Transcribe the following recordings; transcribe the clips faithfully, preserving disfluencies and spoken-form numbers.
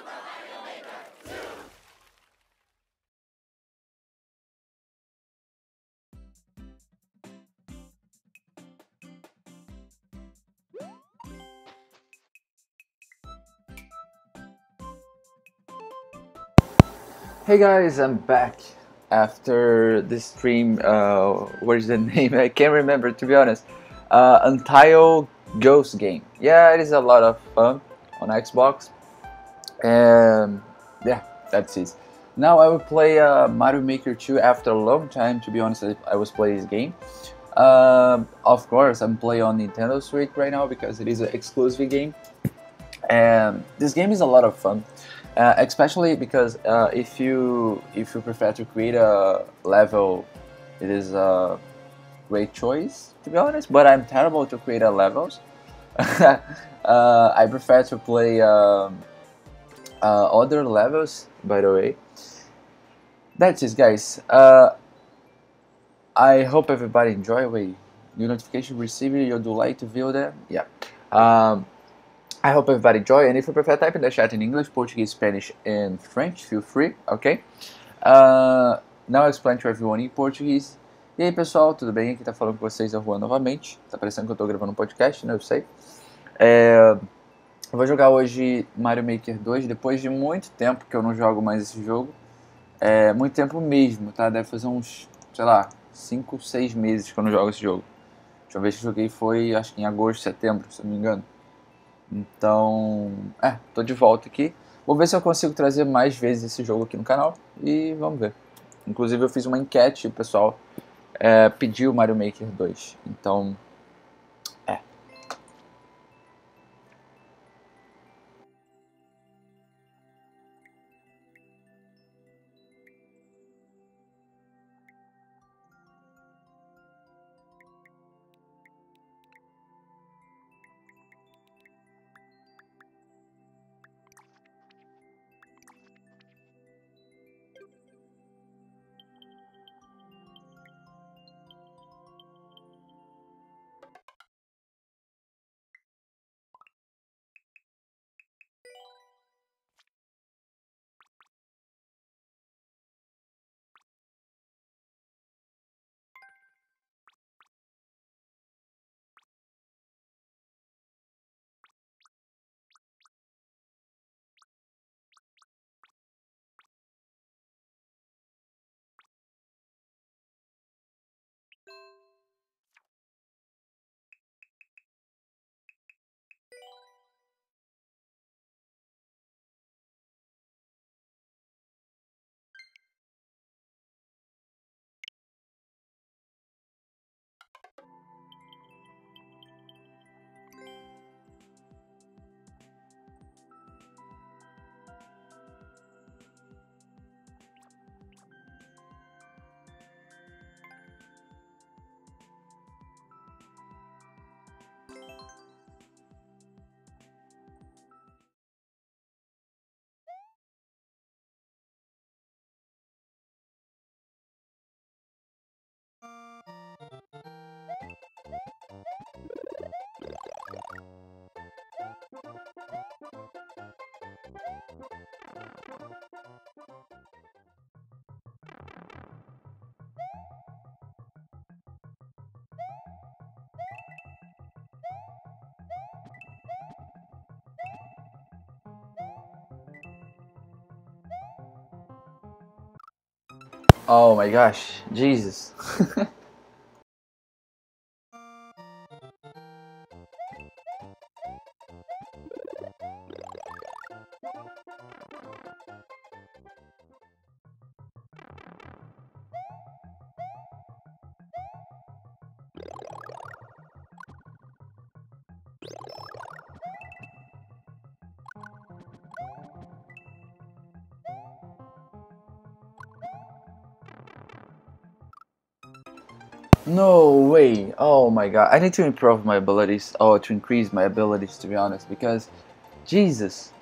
Super Mario Maker two! Hey guys, I'm back after this stream. Uh, what is the name? I can't remember, to be honest. Uh, Untio Ghost Game. Yeah, it is a lot of fun on Xbox. Um, yeah, that's it. Now I will play uh, Mario Maker two after a long time. To be honest, I was playing this game. Uh, of course, I'm playing on Nintendo Switch right now because it is an exclusive game. And this game is a lot of fun. Uh, especially because uh, if you if you prefer to create a level, it is a great choice, to be honest. But I'm terrible to create a levels. uh, I prefer to play um, uh, other levels. By the way, that's it, guys. Uh, I hope everybody enjoy. Wait, new notification received. You do like to view them? Yeah. Um, I hope everybody enjoy, and if you prefer, type in the chat in English, Portuguese, Spanish, and French. Feel free, ok? Uh, now I explain to everyone in Portuguese. E aí, pessoal, tudo bem? Aqui tá falando com vocês, eu Juan, novamente. Tá parecendo que eu tô gravando um podcast, né? Eu sei. É, eu vou jogar hoje Mario Maker dois, depois de muito tempo que eu não jogo mais esse jogo. É, muito tempo mesmo, tá? Deve fazer uns, sei lá, cinco, seis meses que eu não jogo esse jogo. A última vez que eu joguei foi, acho que em agosto, setembro, se eu não me engano. Então, é, tô de volta aqui. Vou ver se eu consigo trazer mais vezes esse jogo aqui no canal e vamos ver. Inclusive eu fiz uma enquete, o pessoal é, pediu Mario Maker dois. Então, é. Oh my gosh, Jesus. No way! Oh my god, I need to improve my abilities, or to increase my abilities, to be honest, because Jesus!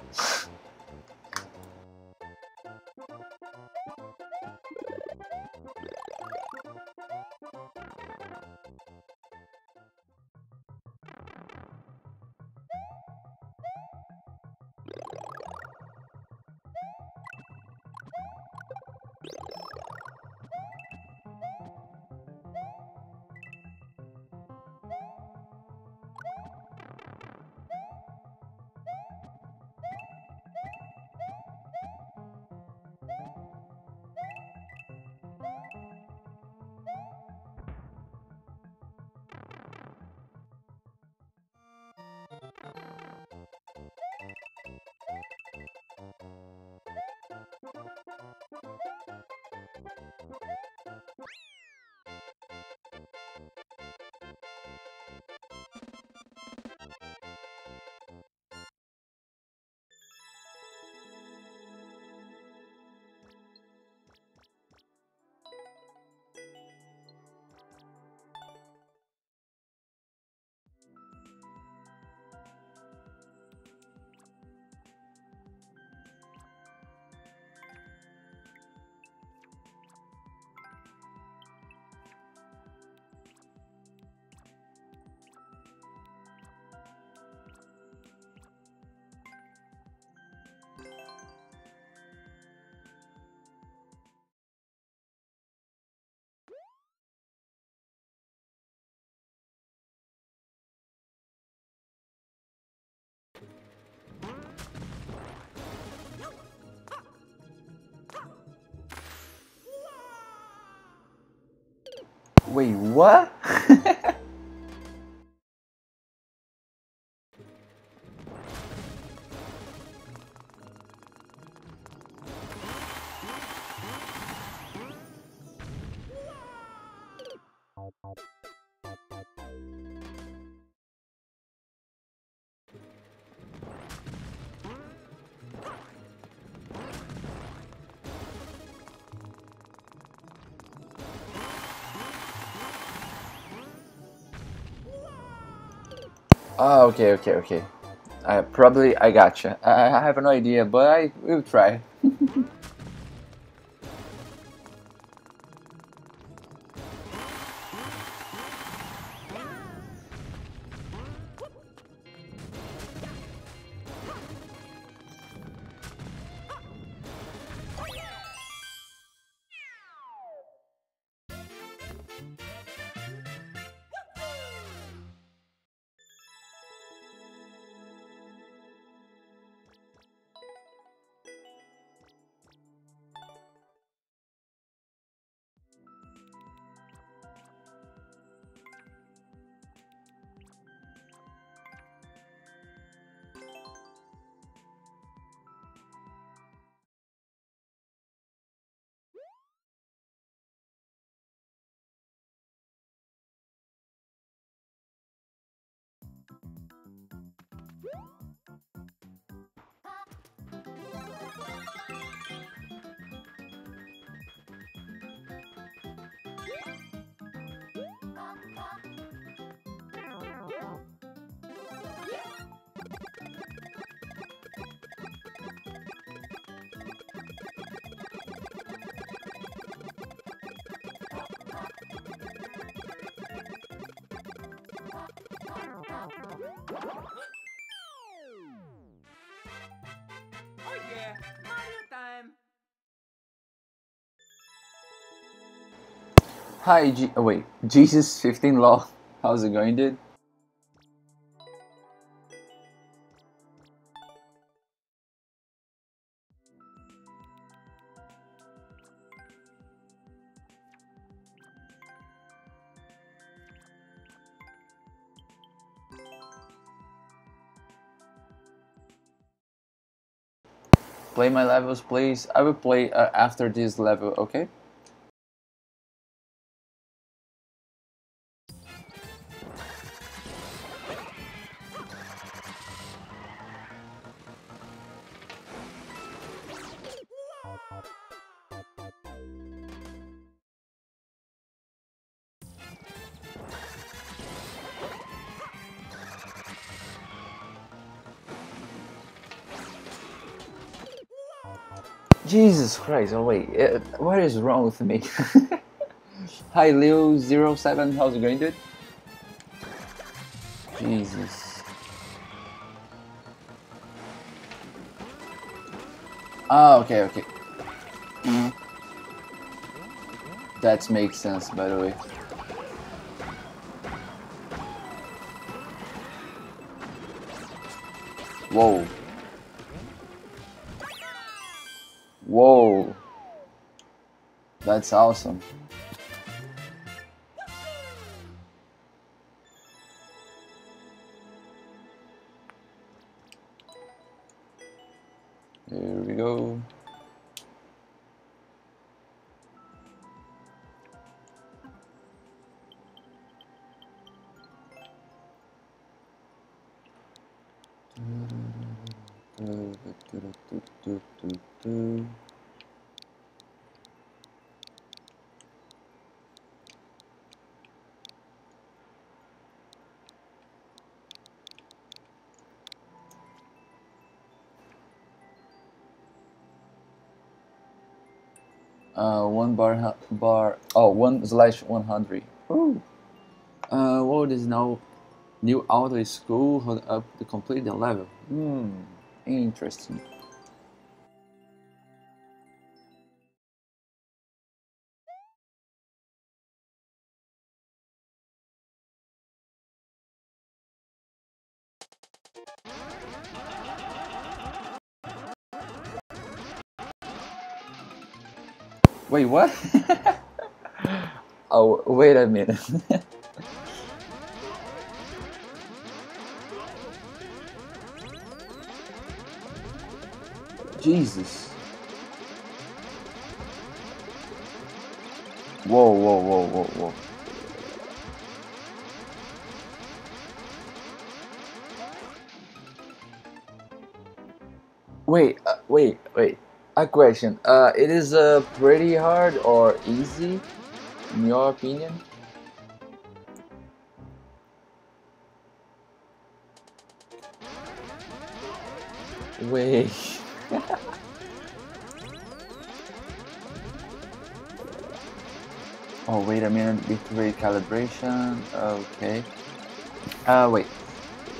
Wait, what? Oh, okay, okay, okay. I probably I gotcha. I, I have no idea, but I will try. Hi, G oh wait, Jesus fifteen Law. How's it going, dude? Play my levels, please. I will play uh, after this level, okay? Jesus Christ, oh wait, uh, what is wrong with me? Hi Leo zero seven, how's it going, dude? Jesus. Oh, okay, okay. Mm. That makes sense, by the way. Whoa. Whoa, that's awesome. There we go. Uh, one bar, bar, oh, one slash one hundred. Ooh. Uh, what is now? New auto school, hold up to complete the level. Hmm, interesting. Wait, what? Oh, wait a minute. Jesus. Whoa, whoa, whoa, whoa, whoa. Wait, uh, wait, wait. A question. Uh, it is uh, pretty hard or easy, in your opinion? Wait. Oh, wait a minute. Bitrate calibration. Okay. Uh, wait.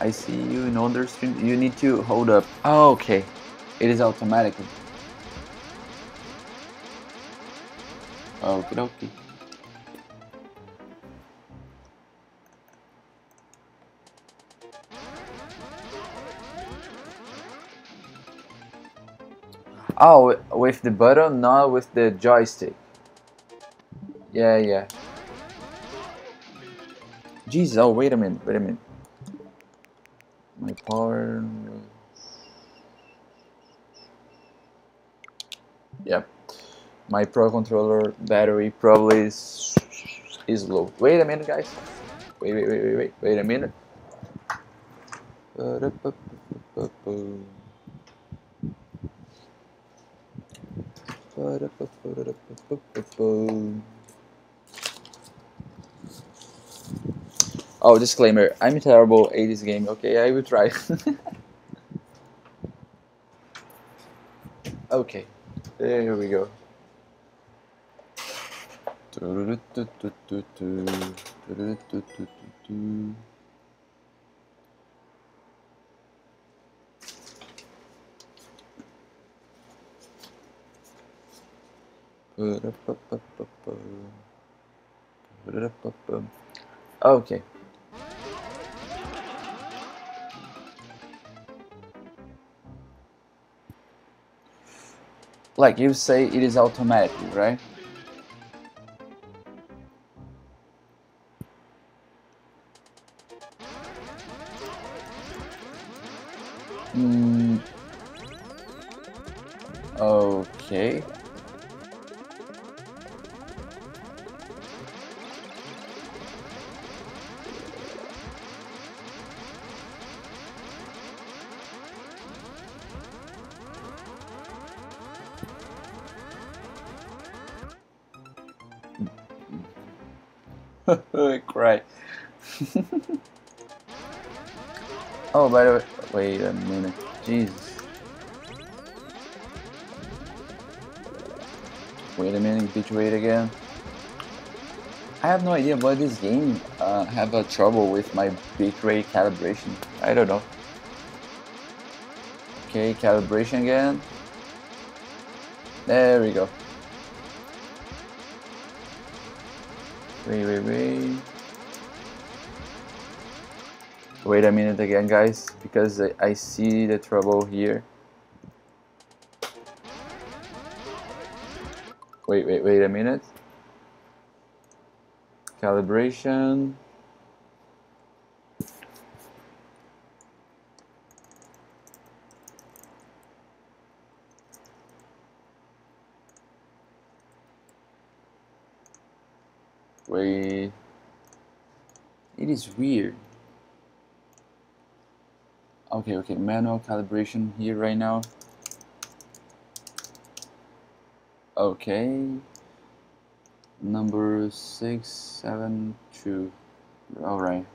I see you in other stream. You need to hold up. Oh, okay. It is automatic. Okie dokie. Oh, with the button, not with the joystick. Yeah, yeah. Jeez, oh, wait a minute, wait a minute. My power... Yep. My Pro Controller battery probably is, is low. Wait a minute, guys. Wait, wait, wait, wait, wait, wait a minute. Oh, disclaimer. I'm terrible at this game. Okay, I will try. Okay, there we go. Okay. Like you say, it is automatically, right? Mm. Okay. Cry. Oh, by the way, wait a minute. Jesus. Wait a minute, bitch, wait again. I have no idea why this game uh, have a trouble with my bitrate calibration. I don't know. Okay, calibration again. There we go. Wait, wait, wait. Wait a minute again, guys, because I, I see the trouble here. Wait, wait, wait a minute. Calibration. Wait. It is weird. Okay, okay, manual calibration here right now. Okay. Number six, seven, two. All right.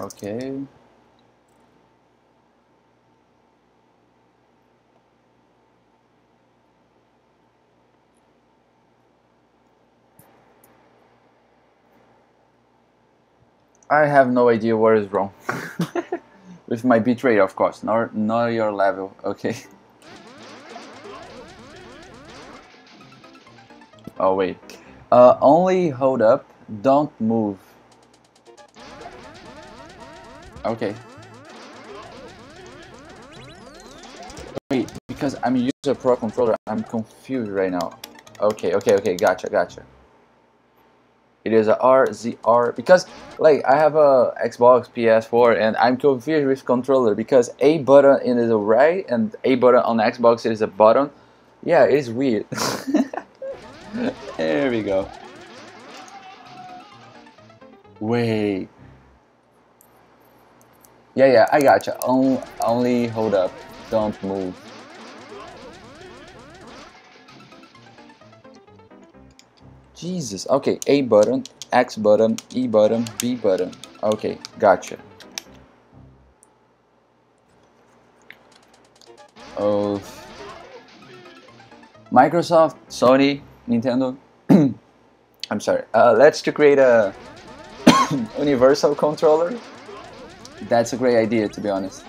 Okay. I have no idea what is wrong with my bitrate, of course, not not your level. Okay. Oh wait, uh, only hold up, don't move. Okay. because I'm using a Pro Controller, I'm confused right now. Okay, okay, okay, gotcha, gotcha. It is a R Z R, because like I have a Xbox, P S four, and I'm confused with controller because A button is a right and A button on Xbox is a button. Yeah, it is weird. There we go. Wait. Yeah, yeah, I gotcha. On, only hold up. Don't move. Jesus. Okay, A button, X button, E button, B button. Okay, gotcha. Oh. Microsoft, Sony, Nintendo. I'm sorry. Uh, let's to create a universal controller. That's a great idea, to be honest.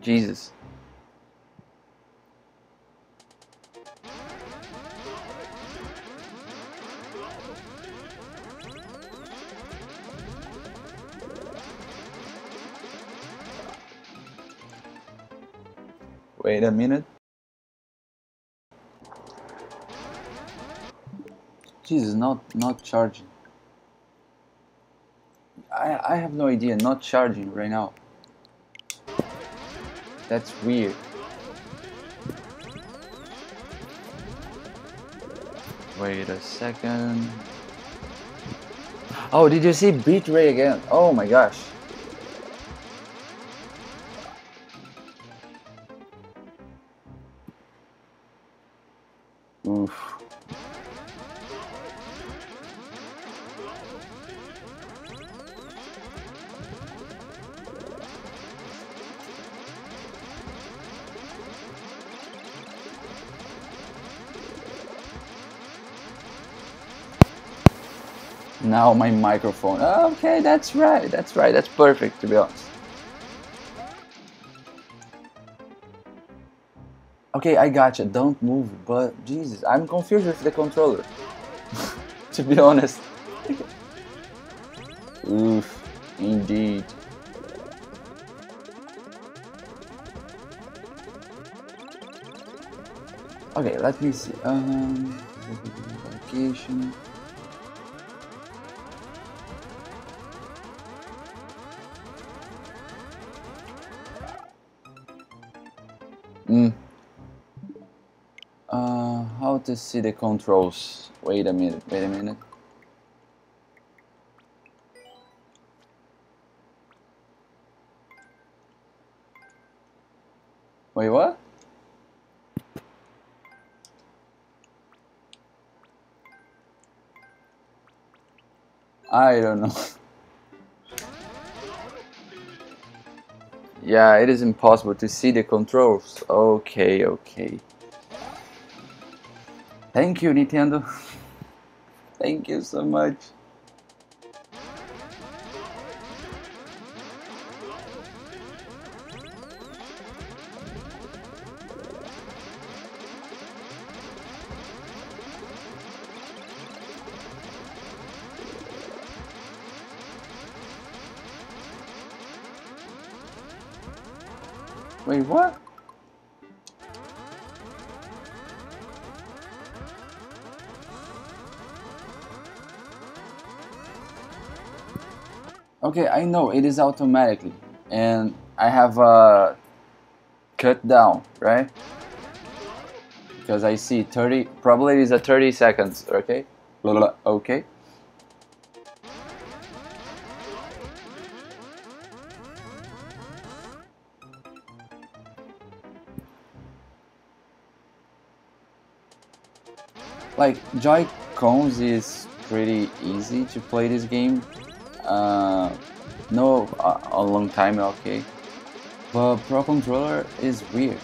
Jesus. Wait a minute. Jesus, not not charging. I, I have no idea, not charging right now. That's weird. Wait a second. Oh, did you see bitrate again? Oh my gosh. Oof. Now my microphone. Okay, that's right, that's right, that's perfect, to be honest. Okay, I gotcha, don't move, but Jesus, I'm confused with the controller. To be honest. Oof, indeed. Okay, let me see. Um, location. Uh, how to see the controls? Wait a minute, wait a minute. Wait, what? I don't know. Yeah, it is impossible to see the controls. Okay, okay. Thank you, Nintendo. Thank you so much. Wait, what? Okay, I know it is automatically, and I have a uh, cut down, right? Because I see thirty, probably it is a thirty seconds. Okay, blah, blah, blah. Okay. Like Joy-Cons is pretty easy to play this game. Uh, no, a, a long time, okay. But Pro Controller is weird.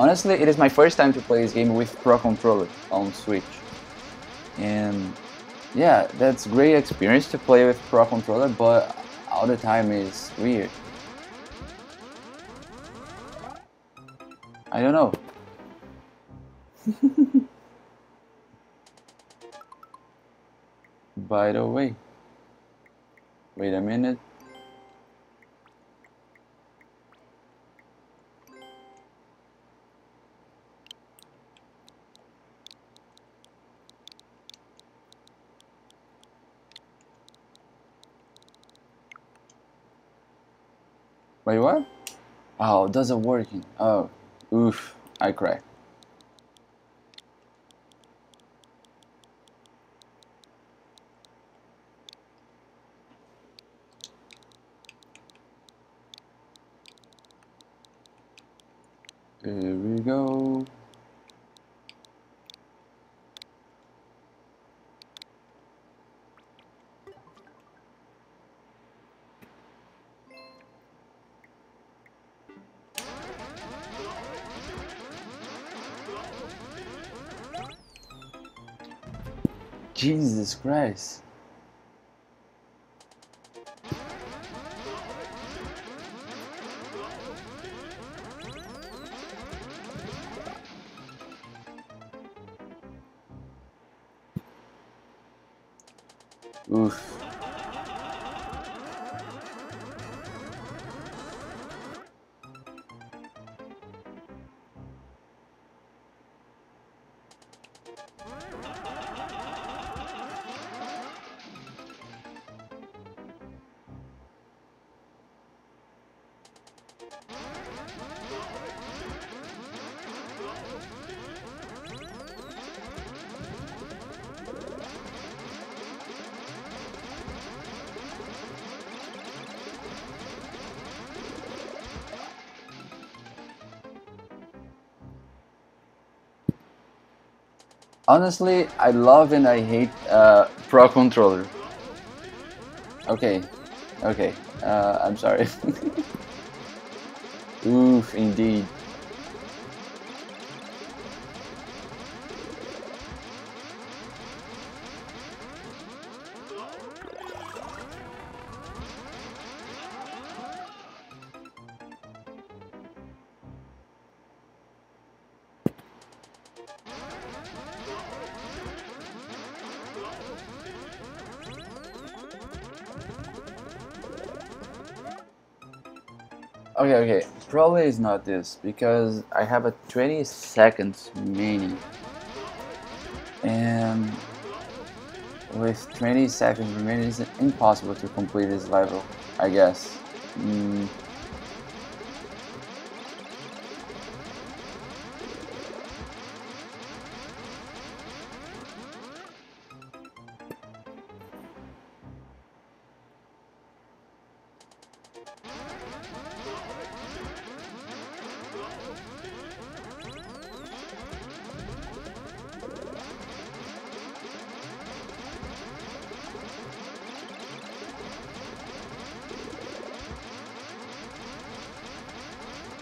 Honestly, it is my first time to play this game with Pro Controller on Switch. And yeah, that's great experience to play with Pro Controller, but all the time is weird. I don't know. By the way. Wait a minute. Wait, what? Oh, it doesn't work. Oh, oof, I cried. Here we go. Jesus Christ. Oof. Honestly, I love and I hate uh, Pro Controller. Okay, okay, uh, I'm sorry. Oof, indeed. Okay, okay, probably it's not this, because I have a twenty seconds mini, and with twenty seconds remaining, it's impossible to complete this level, I guess. Mm.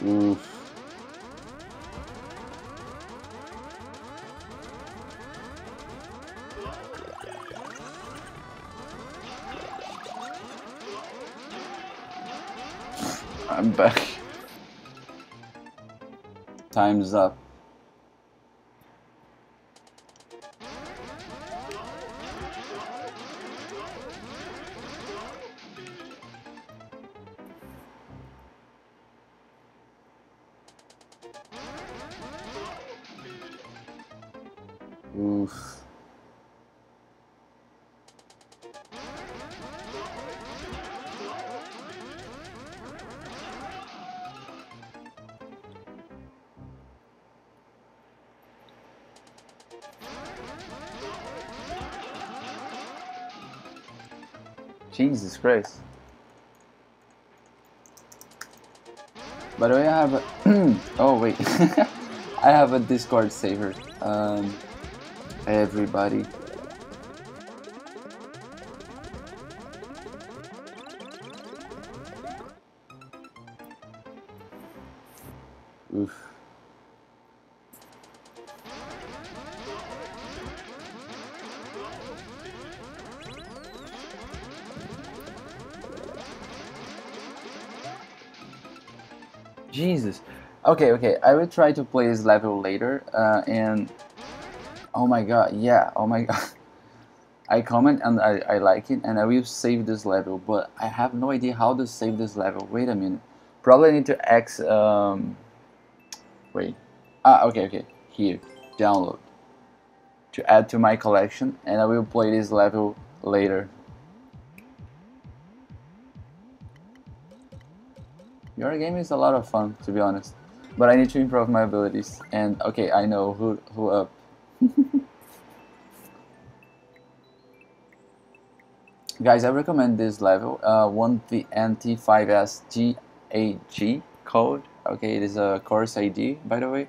Oof. I'm back. Time's up. Oof. Jesus Christ. By the way, I have a oh wait. I have a Discord saver. Um everybody. Oof. Jesus. Okay, okay, I will try to play this level later, uh, and oh my god, yeah, oh my god. I comment and I, I like it, and I will save this level, but I have no idea how to save this level. Wait a minute. Probably need to X, um... wait. Ah, okay, okay. Here. Download. To add to my collection, and I will play this level later. Your game is a lot of fun, to be honest, but I need to improve my abilities. And okay, I know who who up. Guys, I recommend this level. Uh, want the N T five S G A G code? Okay, it is a course I D, by the way.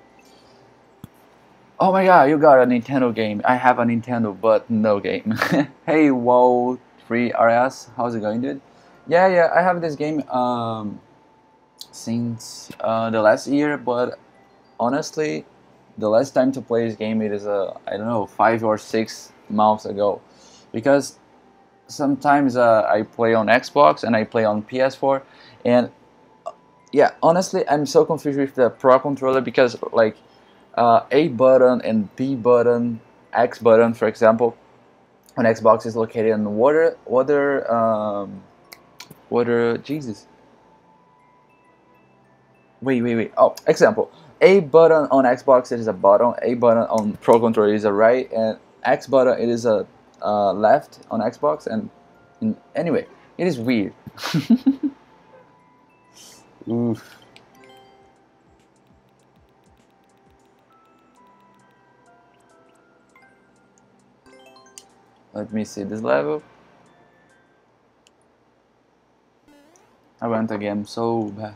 Oh my god, you got a Nintendo game. I have a Nintendo, but no game. Hey, Wow three R S, how's it going, dude? Yeah, yeah, I have this game um, since uh, the last year, but honestly, the last time to play this game, it is, uh, I don't know, five or six months ago. Because sometimes uh, I play on Xbox and I play on P S four, and yeah, honestly, I'm so confused with the Pro Controller because, like, Uh, A button and B button, X button, for example, on Xbox is located in the water, water, um, water, Jesus. Wait, wait, wait. Oh, example. A button on Xbox, it is a bottom. A button on Pro Controller is a right, and X button, it is a uh, left on Xbox. And, and anyway, it is weird. Oof. Let me see this level. I want a game so bad.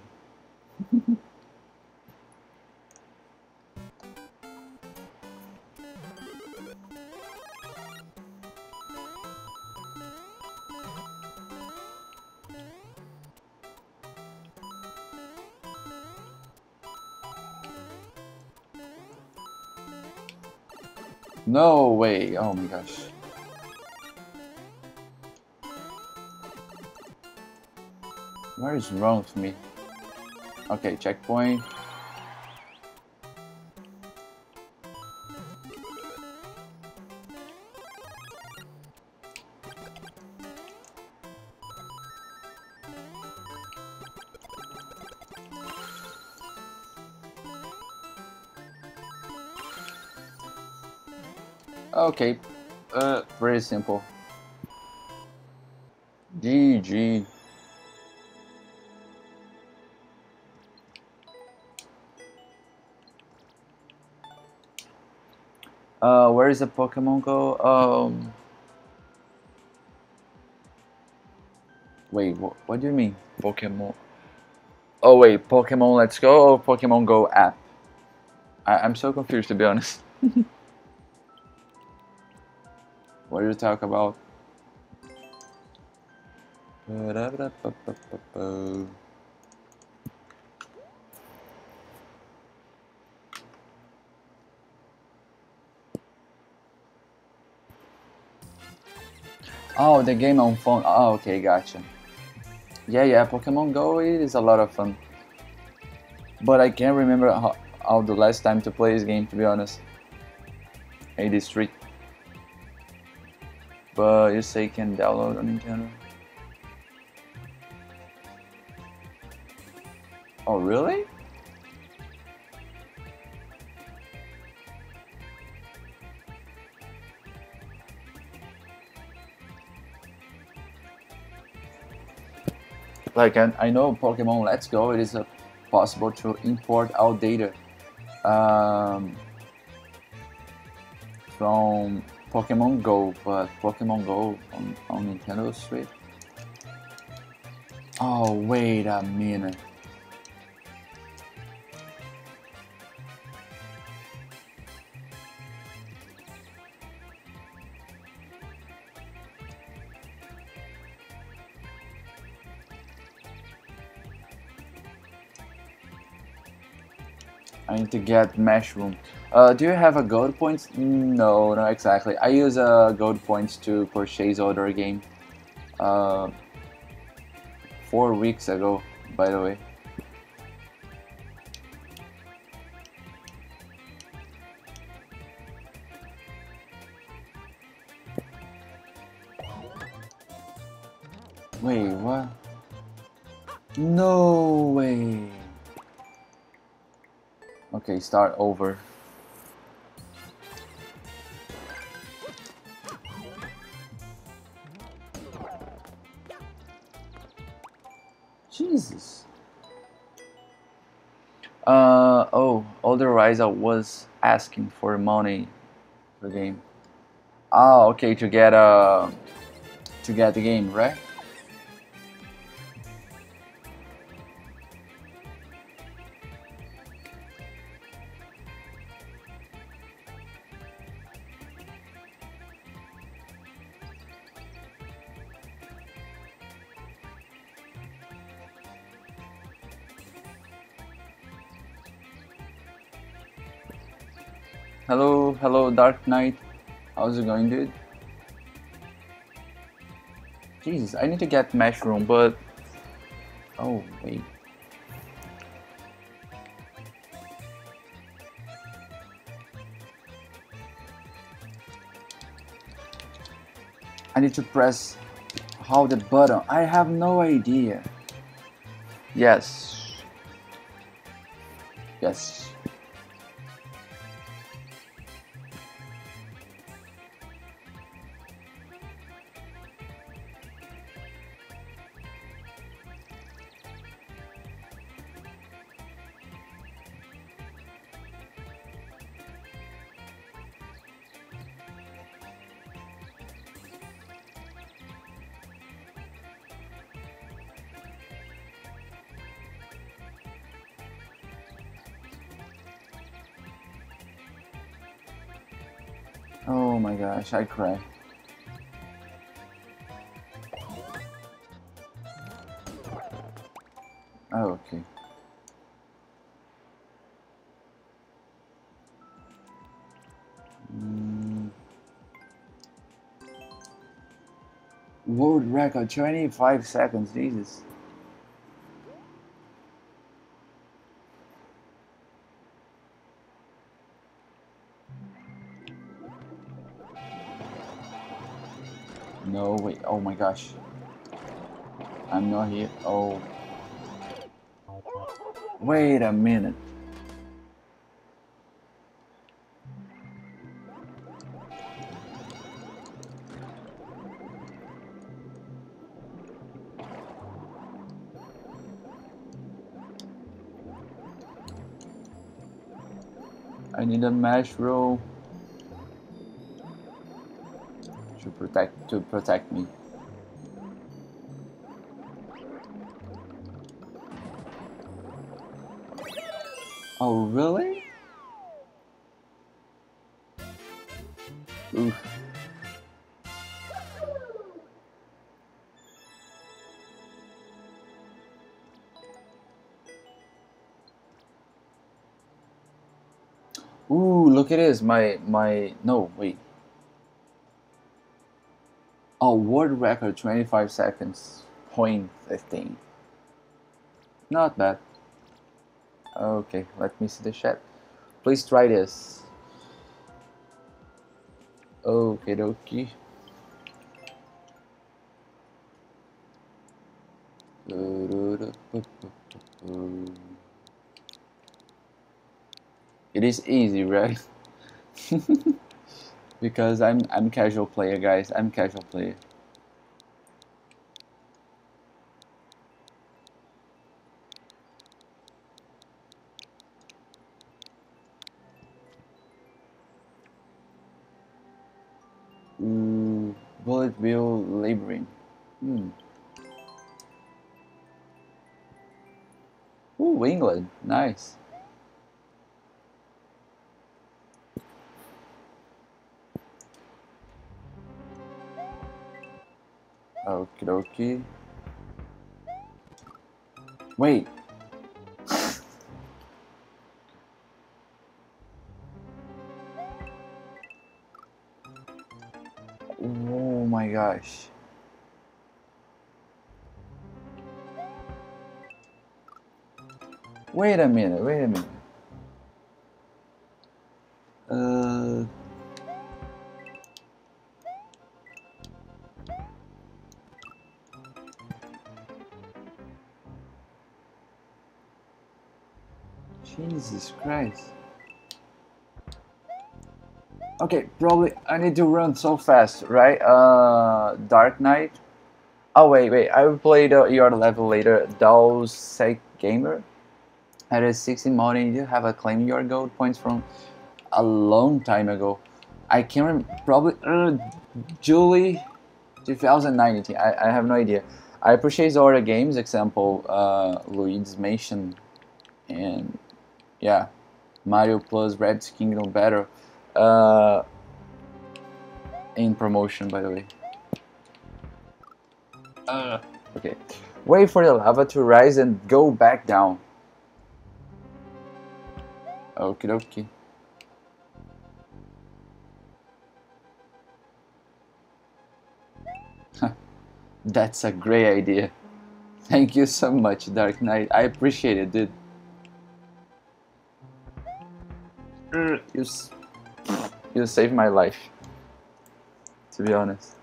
No way, oh my gosh. What is wrong with me? Okay, checkpoint. Okay, uh, very simple. G G. Uh, where is the Pokemon Go? Um, wait, wh what do you mean? Pokemon? Oh wait, Pokemon Let's Go or Pokemon Go app? I I'm so confused, to be honest. What do you talk about? Oh, the game on phone. Oh, okay, gotcha. Yeah, yeah, Pokemon Go is a lot of fun. But I can't remember how, how the last time to play this game, to be honest. eighty-three. But you say you can download on Nintendo. Oh, really? Like, I, I know Pokemon Let's Go, it is uh, possible to import outdated um, from Pokemon Go, but Pokemon Go on, on Nintendo Switch. Oh, wait a minute. I need to get mushroom. Uh, do you have a gold points? No, not exactly. I use uh, gold points to purchase other game. Uh, four weeks ago, by the way. Wait, what? No way. Okay, start over. Jesus. Oh, otherwise I was asking for money for the game. Ah, okay, to get uh, to get the game, right? Hello, hello, Dark Knight. How's it going, dude? Jesus, I need to get mushroom, but... Oh, wait. I need to press how the button. I have no idea. Yes. Yes. Oh my gosh, I cry. Oh, okay. Mm. World record, twenty-five seconds, Jesus. No, wait, oh my gosh. I'm not here. Oh. Wait a minute. I need a mash roll. To protect, to protect me. Oh, really? Oof. Ooh, look at this. My, my, no, wait. Oh, world record, twenty-five seconds, point fifteen. Not bad. Okay, let me see the chat. Please try this. Okay, dokie. It is easy, right? Because I'm I'm casual player, guys. I'm casual player. Ooh, bullet wheel laboring. Hmm. Ooh, England. Nice. Okie dokie. Wait. Oh my gosh. Wait a minute, wait a minute. Uh Jesus Christ. Okay, probably I need to run so fast, right? Uh, Dark Knight. Oh wait, wait. I will play the your level later. Dowsec Gamer. At a sixty modding, you have a claim your gold points from a long time ago. I can't remember, probably uh, July twenty nineteen. I, I have no idea. I purchased all the games, example uh, Luigi's Mansion and yeah, Mario Plus Red's Kingdom Battle, uh, in promotion, by the way. Uh, okay, wait for the lava to rise and go back down. Okie dokie. That's a great idea. Thank you so much, Dark Knight. I appreciate it, dude. You, you saved my life, to be honest.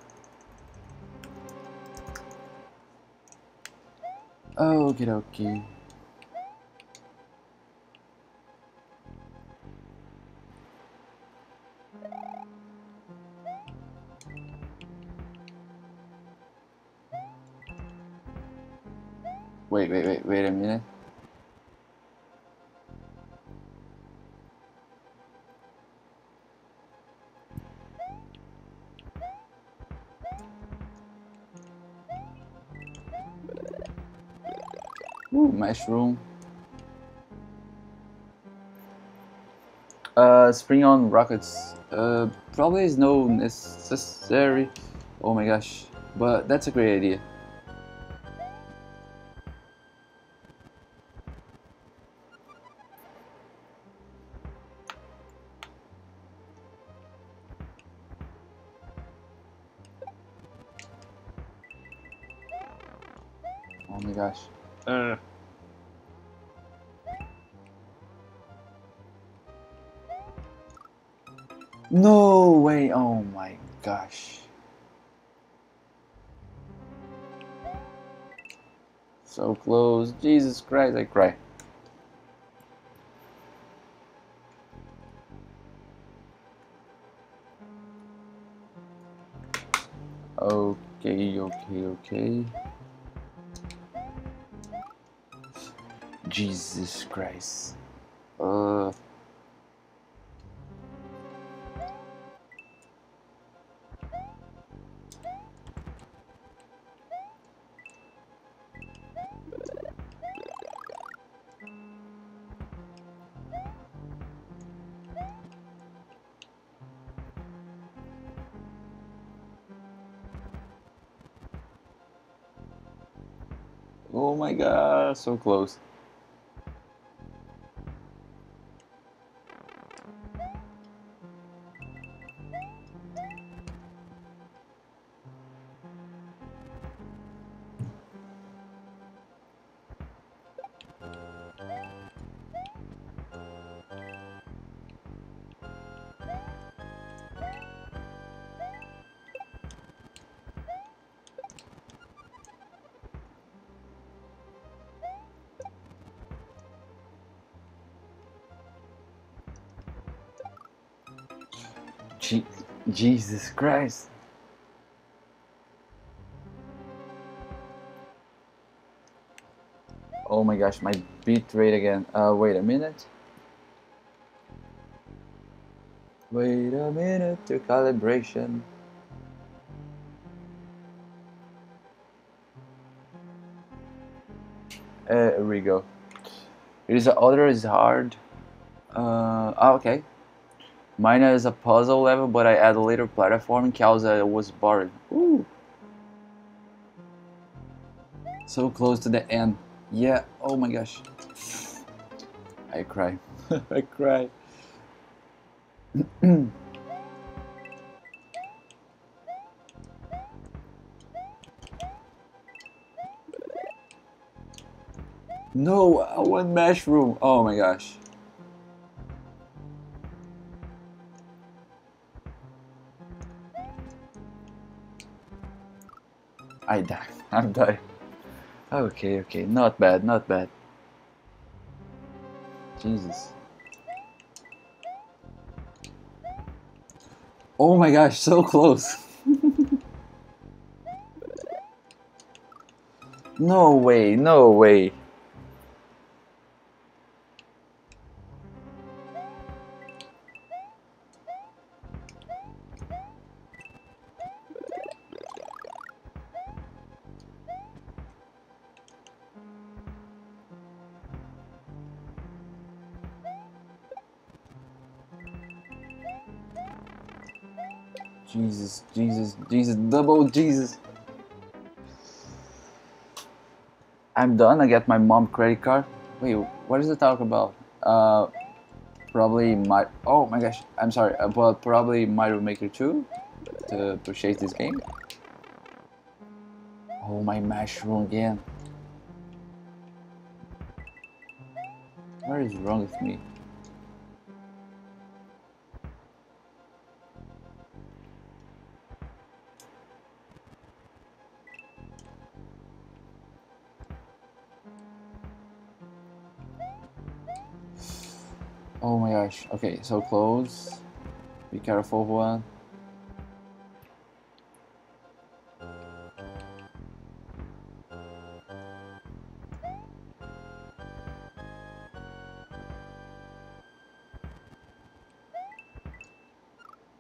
Okie dokie. Wait, wait, wait, wait a minute. Ooh, mushroom. Uh, spring on rockets. Uh, probably is no necessary. Oh my gosh, but that's a great idea. Oh my gosh. Uh. No way. Oh my gosh. So close. Jesus Christ, I cry. Okay, okay, okay. Jesus Christ. Uh. Oh my God, so close. Jesus Christ. Oh my gosh, my beat rate again. Uh, wait a minute. Wait a minute to calibration. Uh, here we go. It is the other is hard. Uh, oh, okay. Mine is a puzzle level, but I add a later platform because I was bored. Ooh. So close to the end. Yeah, oh my gosh. I cry. I cry. No, I want mushroom. Oh my gosh. I die. I'm dying. Okay, okay. Not bad, not bad. Jesus. Oh my gosh, so close. No way, no way. Jesus, Jesus, Jesus, double Jesus. I'm done, I get my mom's credit card. Wait, what is the talk about? Uh, probably my, oh my gosh, I'm sorry, but probably Mario Maker two to purchase this game. Oh, my mushroom again. What is wrong with me? Oh my gosh, okay, so close. Be careful, one.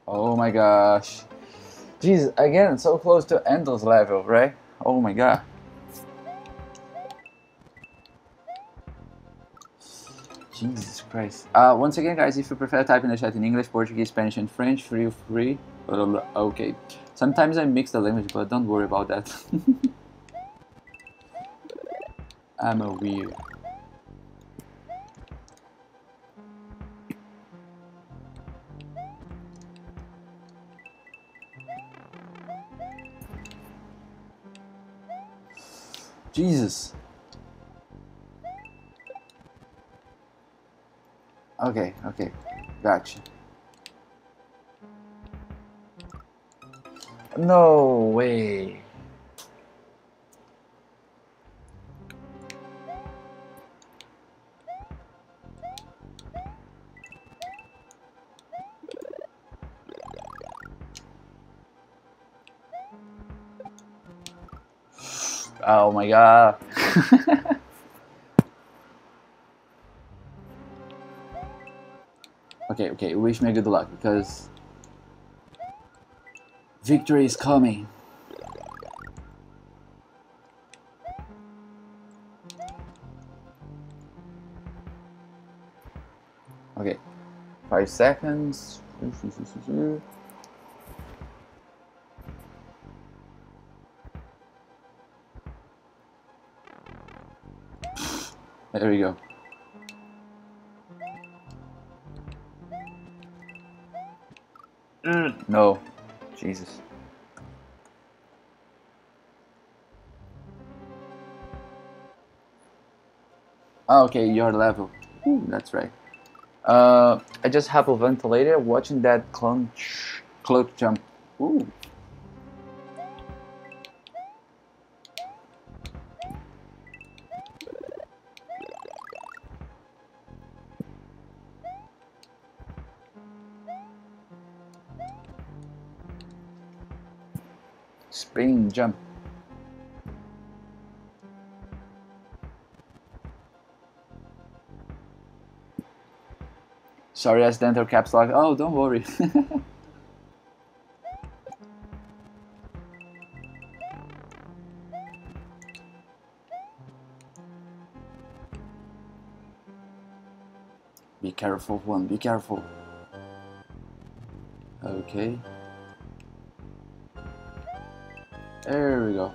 Oh my gosh. Jeez, again, so close to Endless level, right? Oh my god. Jesus Christ. Uh, once again, guys, if you prefer, type in the chat in English, Portuguese, Spanish, and French. Free, free. Blah, blah, blah. Okay. Sometimes I mix the language, but don't worry about that. I'm a weird. Jesus. Okay, okay, gotcha. No way. Oh my god. Okay, okay, wish me good luck because victory is coming. Okay, five seconds. There we go. No, Jesus. Oh, okay, your level. Ooh, that's right. Uh, I just have a ventilator watching that clunch, clutch jump. Ooh. Spring jump. Sorry, accidental caps lock. Oh, don't worry. Be careful, one. Be careful. Okay. There we go.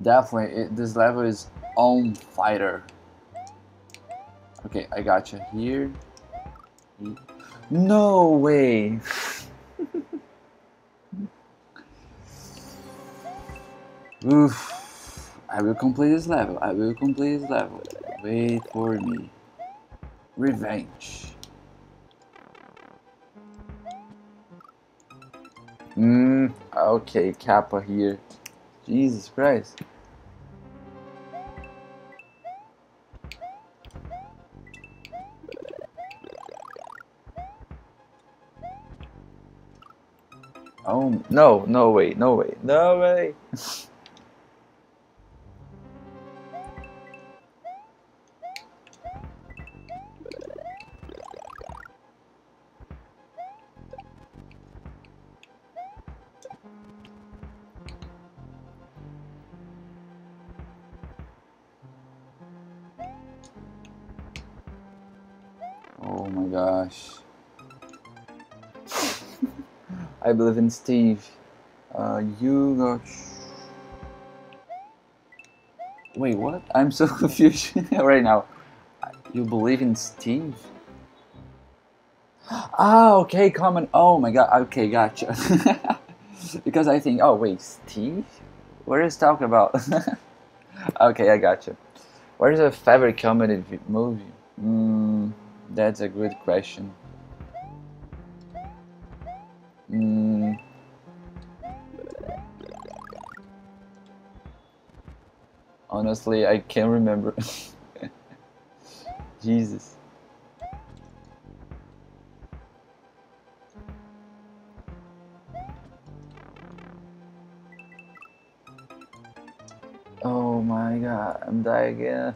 Definitely, it, this level is on fire. Okay, I gotcha here. No way. Oof. I will complete this level. I will complete this level. Wait for me. Revenge. Mmm, okay, Kappa here. Jesus Christ. Oh, no, no way, no way, no way. my gosh. I believe in Steve. Uh, you gosh. Wait, what? I'm so confused right now. You believe in Steve? Ah, okay, common. Oh my god, okay, gotcha. Because I think, oh wait, Steve? What is talking about? Okay, I gotcha. What is your favorite comedy movie? Mm, that's a good question. Mm. Honestly, I can't remember. Jesus. Oh my god, I'm dying again.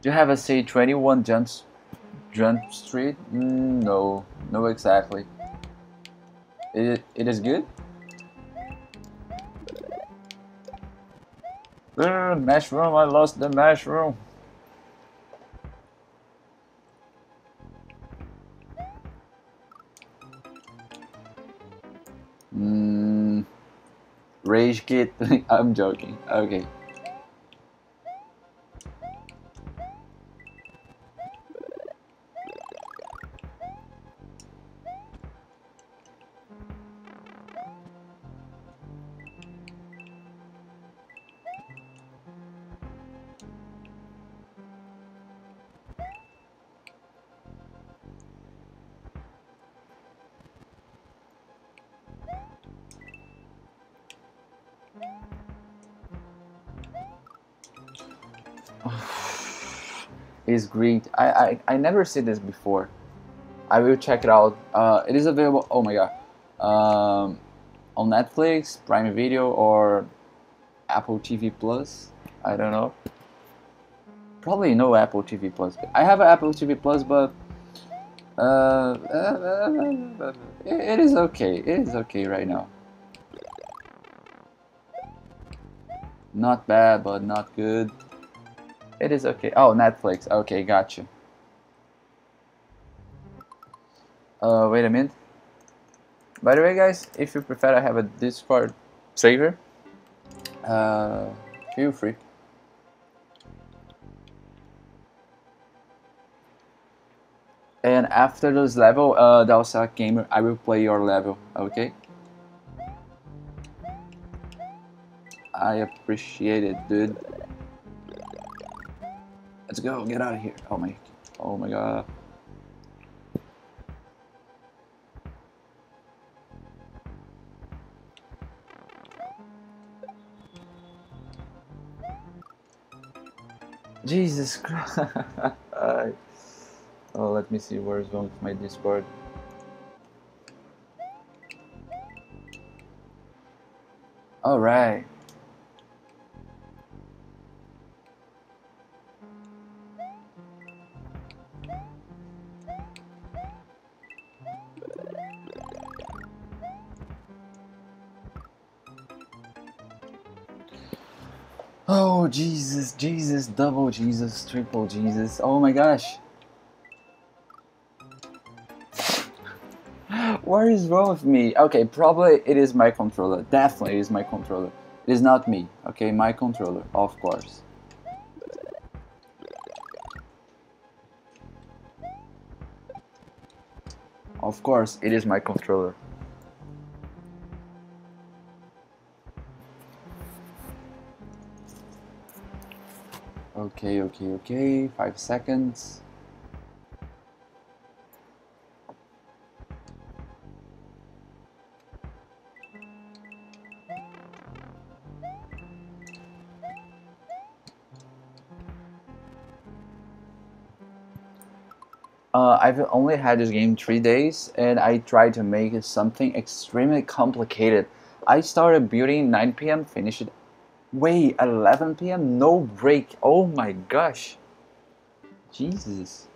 Do you have a C twenty-one jump, jump street? Mm, no, no exactly. It, it is good? Uh, mushroom, I lost the mushroom. Mm, rage kit, I'm joking, okay. Is great. I, I I never see this before. I will check it out. Uh, it is available. Oh my god, um, on Netflix, Prime Video, or Apple T V Plus. I don't know. Probably no Apple T V Plus. I have an Apple T V Plus, but uh, uh, it, it is okay. It is okay right now. Not bad, but not good. It is okay. Oh, Netflix. Okay, got you. Uh, wait a minute. By the way, guys, if you prefer, I have a Discord saver. Uh, feel free. And after this level, uh, Dalsac Gamer, I will play your level. Okay. I appreciate it, dude. Let's go, get out of here. Oh my, oh my god. Jesus Christ. Oh, let me see where's wrong with my Discord. All right. Oh, Jesus, Jesus, double Jesus, triple Jesus. Oh my gosh. What is wrong with me? Okay, probably it is my controller. Definitely it is my controller. It is not me. Okay, my controller, of course. Of course, it is my controller. Okay, okay, okay, five seconds. Uh, I've only had this game three days and I tried to make it something extremely complicated. I started building nine P M, finished it. Wait, eleven P M? No break. Oh my gosh. Jesus.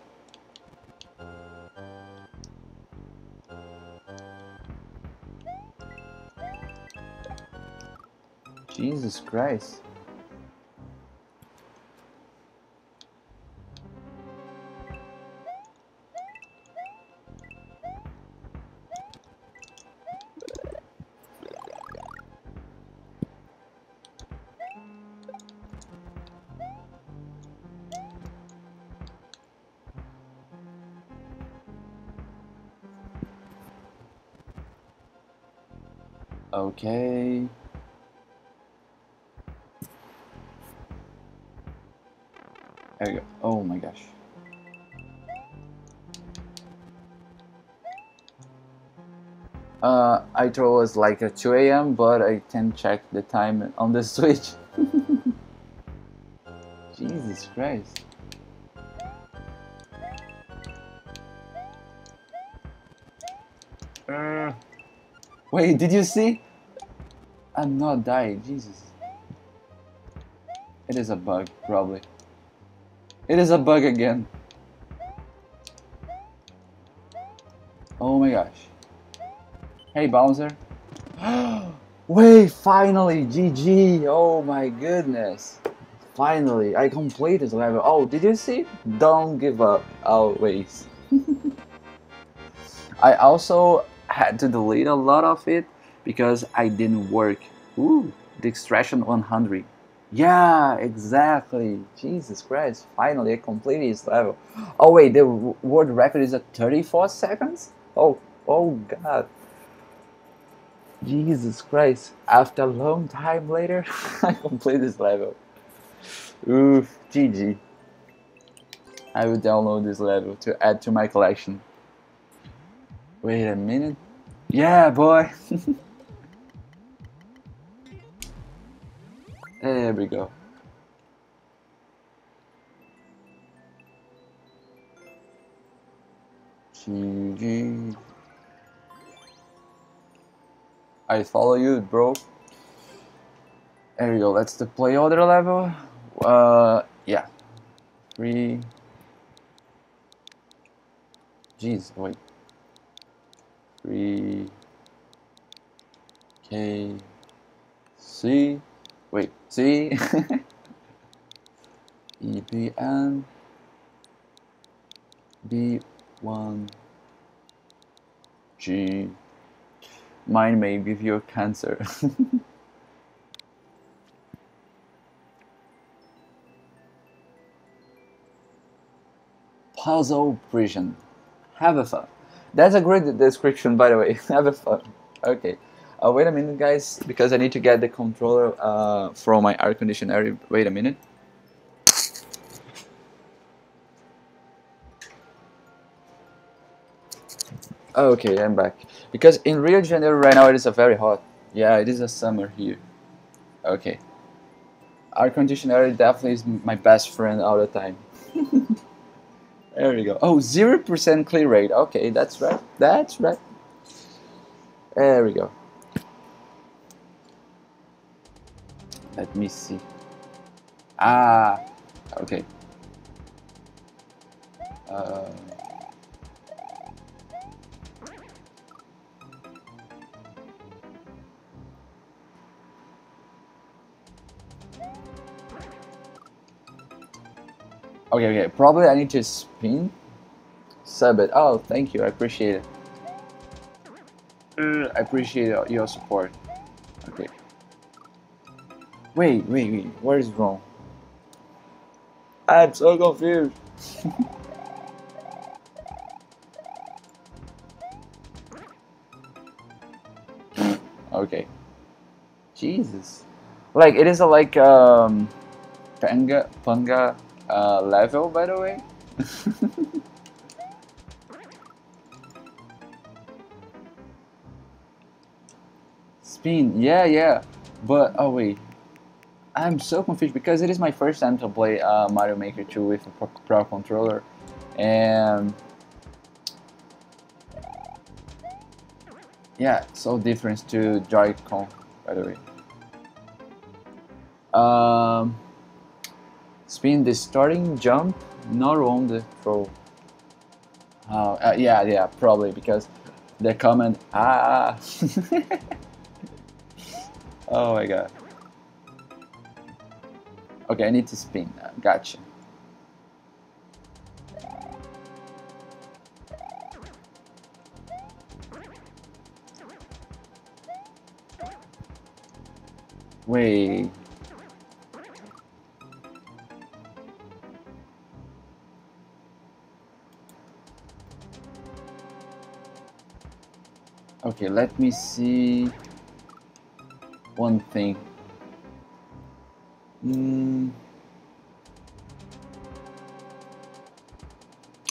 Jesus Christ. Okay. There we go. Oh my gosh. Uh, I thought it was like at two A M, but I can check the time on the Switch. Jesus Christ. Uh, wait, did you see? I'm not dying, Jesus. It is a bug, probably. It is a bug again. Oh my gosh. Hey, Bouncer. Wait, finally, G G. Oh my goodness. Finally, I completed the level. Oh, did you see? Don't give up, always. I also had to delete a lot of it because I didn't work. Ooh, the extraction one hundred. Yeah, exactly. Jesus Christ, finally I completed this level. Oh wait, the world record is at thirty-four seconds? Oh, oh god. Jesus Christ, after a long time later, I completed this level. Oof, G G. I will download this level to add to my collection. Wait a minute. Yeah, boy! There we go. G G. I follow you, bro. There we go. That's the play order level. Uh, yeah. Three. Jeez, wait. Three. K. C. Wait, C, E, B, N, B, one, G. Mine may give you a cancer. Puzzle prison. Have a fun. That's a great description, by the way. Have a fun. Okay. Uh, wait a minute, guys, because I need to get the controller uh, from my air conditioner. Wait a minute. Okay, I'm back. Because in Rio de Janeiro right now it is a very hot. Yeah, it is a summer here. Okay. Air conditioner definitely is my best friend all the time. There we go. Oh, zero percent clear rate. Okay, that's right. That's right. There we go. Let me see. Ah, okay. Uh, okay, okay. Probably I need to spin. Sub it. Oh, thank you. I appreciate it. Uh, I appreciate your support. Okay. Wait, wait, wait, what is wrong? I'm so confused. Okay. Jesus. Like, it is a like, um, Panga, Panga uh, level, by the way. Spin, yeah, yeah. But, oh wait. I'm so confused because it is my first time to play uh, Mario Maker two with a Pro Controller, and yeah, so different to Joy-Con, by the way. Um, spin the starting jump, not on the throw. Uh, uh, yeah, yeah, probably because the comment ah. Oh my god. Okay, I need to spin now. Gotcha. Wait. Okay, let me see one thing. Mm.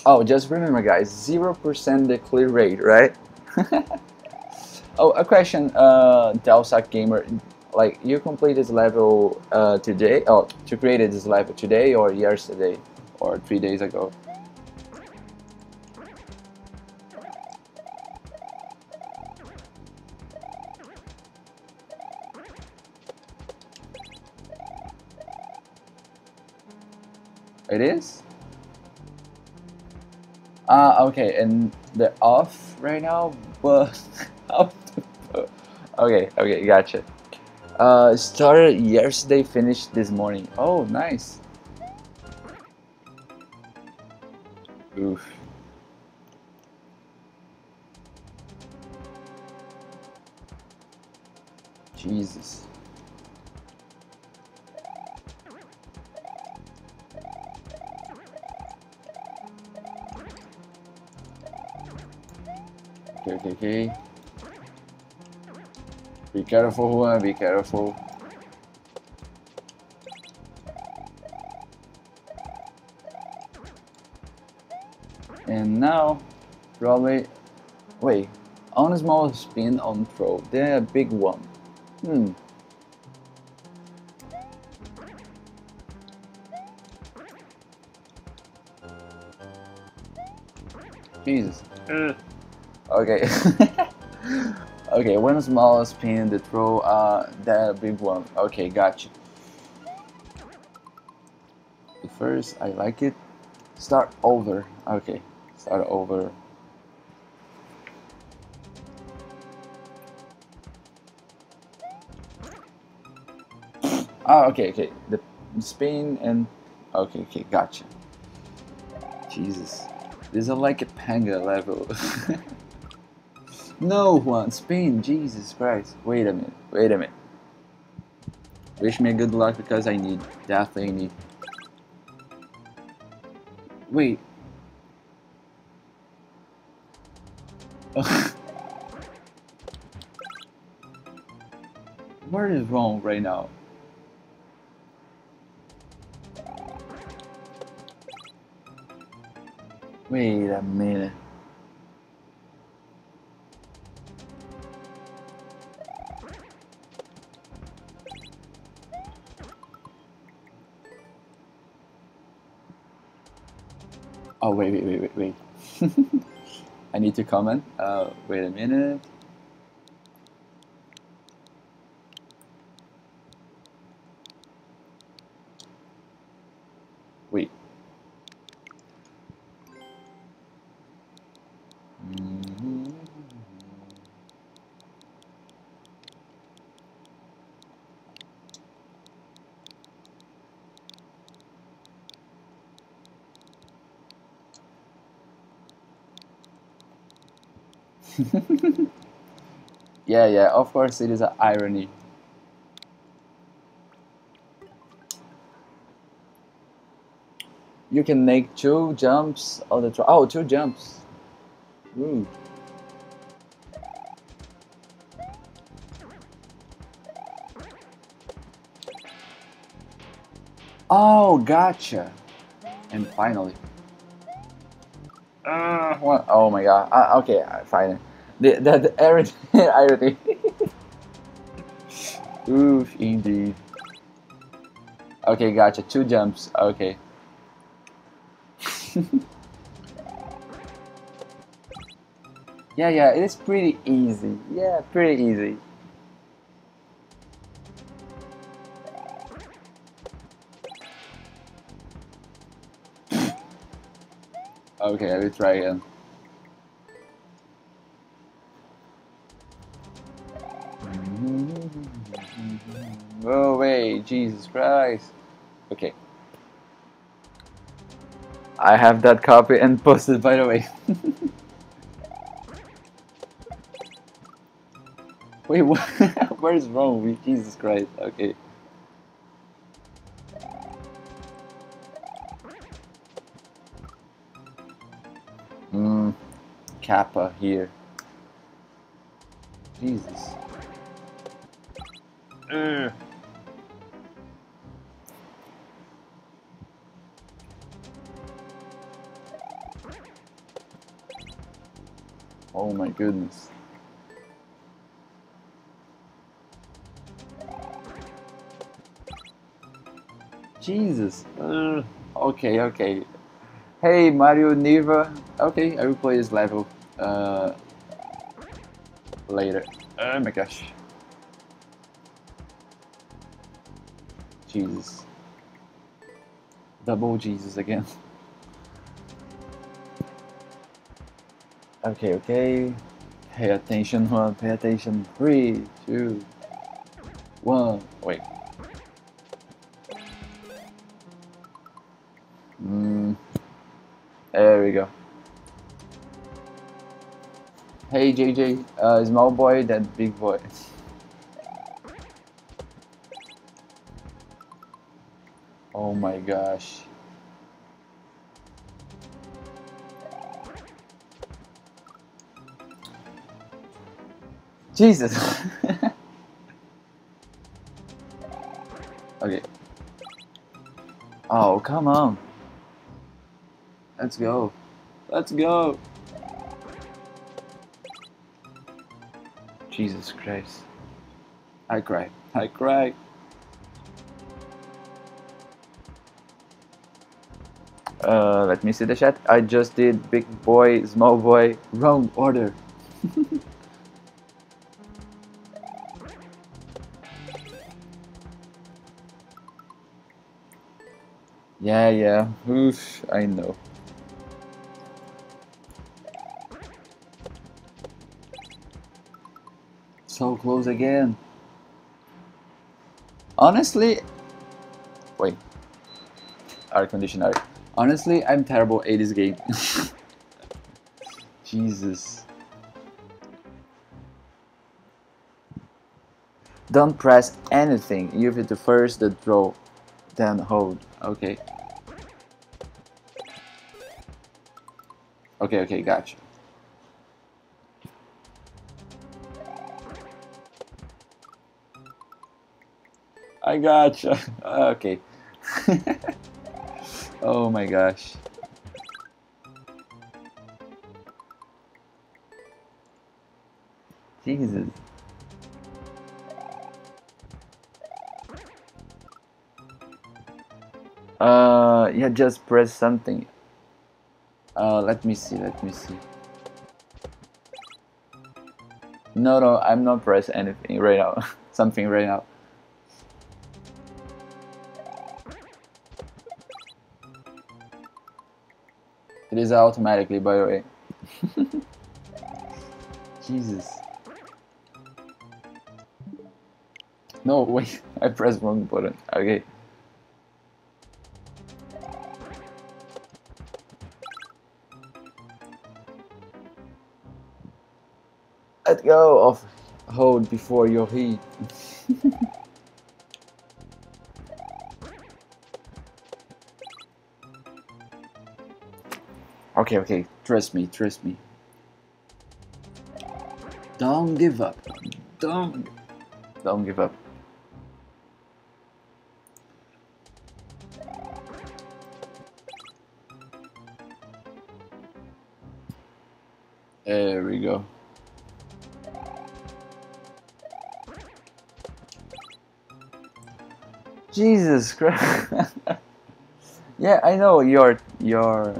Oh, just remember guys, zero percent the clear rate, right? Oh, a question, uh, Dalsac Gamer, like you completed this level uh, today, oh, you created this level today or yesterday or three days ago? It is? Ah, okay, and they're off right now, but... okay, okay, gotcha. Uh, started yesterday, finished this morning. Oh, nice. Oof. Jesus. Okay, okay, be careful, Juan, be careful. And now, probably, wait, on a small spin on throw, then a big one. Hmm. Jesus. Uh. Okay. Okay, one small spin, the throw, uh, that big one. Okay, gotcha. At first, I like it. Start over. Okay, start over. Ah, okay, okay. The spin and... Okay, okay, gotcha. Jesus. This is like a Panga level. No, Juan, Spain, Jesus Christ. Wait a minute, wait a minute. Wish me good luck because I need, definitely need. Wait. What is wrong right now? Wait a minute. Oh, wait, wait, wait, wait, wait. I need to comment. Uh, wait a minute. Wait. Mm-hmm. Yeah, yeah, of course it is an irony. You can make two jumps all the time. Oh, two jumps. Ooh. Oh, gotcha. And finally. Uh, what? Oh my god. Uh, okay, finally. The, the, the irony. Irony. Oof, indeed. Okay, gotcha. Two jumps. Okay. Yeah, yeah, it is pretty easy. Yeah, pretty easy. Okay, I will try again. Oh wait, Jesus Christ. Okay. I have that copy and posted, by the way. Wait, what? Where is wrong with Jesus Christ? Okay. Hmm. Kappa here. Jesus. Uh. Oh my goodness. Jesus. Uh, okay, okay. Hey, Mario Neva. Okay, I will play this level uh, later. Oh my gosh. Jesus. Double Jesus again. Okay, okay. Pay attention, one. Pay attention. Three, two, one. Wait. Mm. There we go. Hey, J J. Uh, small boy, that big boy. Oh my gosh. Jesus. Okay. Oh, come on. Let's go. Let's go. Jesus Christ. I cry. I cry. Uh, let me see the chat. I just did big boy, small boy, wrong order. Yeah, yeah, oof, I know. So close again. Honestly, wait, air conditioner. Honestly, I'm terrible at this game. Jesus. Don't press anything. You have to first the throw, then hold. Okay. Okay, okay, gotcha. I gotcha. Okay. Oh my gosh. Jesus. Uh, yeah, just press something. Uh, let me see, let me see. No, no, I'm not pressing anything right now. Something right now. It is automatically, by the way. Jesus. No, wait, I pressed wrong button. Okay. Let go of hold before your heat. Okay, okay, trust me, trust me. Don't give up. Don't don't give up. There we go. Jesus Christ. Yeah, I know your your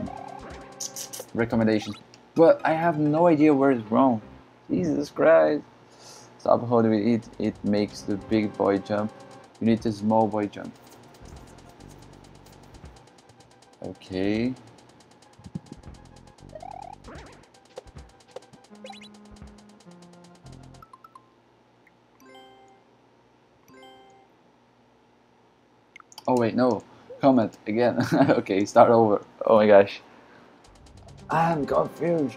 recommendations, but I have no idea where it's wrong. Jesus Christ. Stop holding it. It makes the big boy jump. You need the small boy jump. Okay. Oh wait, no. Comet again. Okay, start over. Oh my gosh. I'm confused.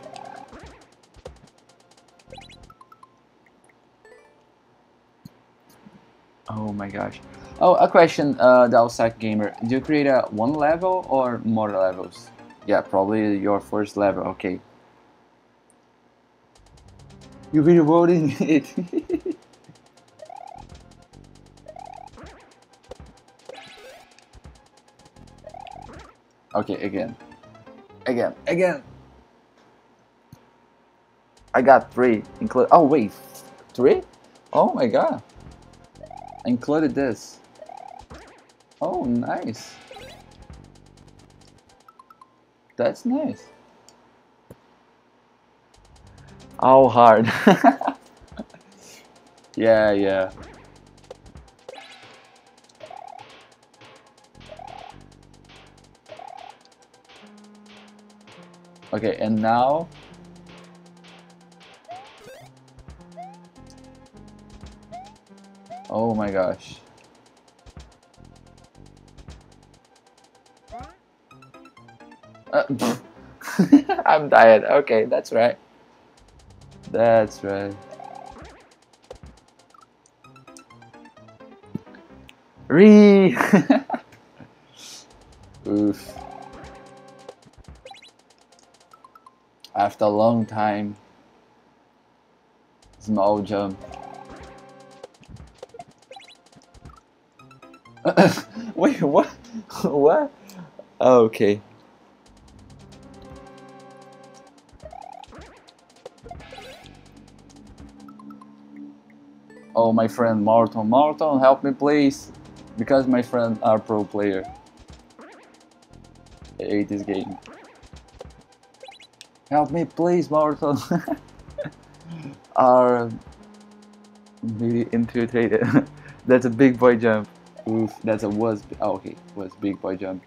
Oh my gosh. Oh, a question, uh, Dalsac Gamer. Do you create a one level or more levels? Yeah, probably your first level. Okay. You've been voting it. Okay, again. Again, again. I got three include. Oh wait, three? Oh my god. I included this. Oh, nice. That's nice. How hard. Yeah, yeah. Okay, and now... Oh my gosh. Uh, I'm tired. Okay, that's right. That's right. Re. Oof. After a long time, small jump. Wait, what? What? Okay. Oh, my friend Marton, Marton, help me please, because my friend are pro player. I hate this game. Help me please, Marton. Are really infiltrated. That's a big boy jump. Oof, that's a was. Oh, okay, was big boy jump.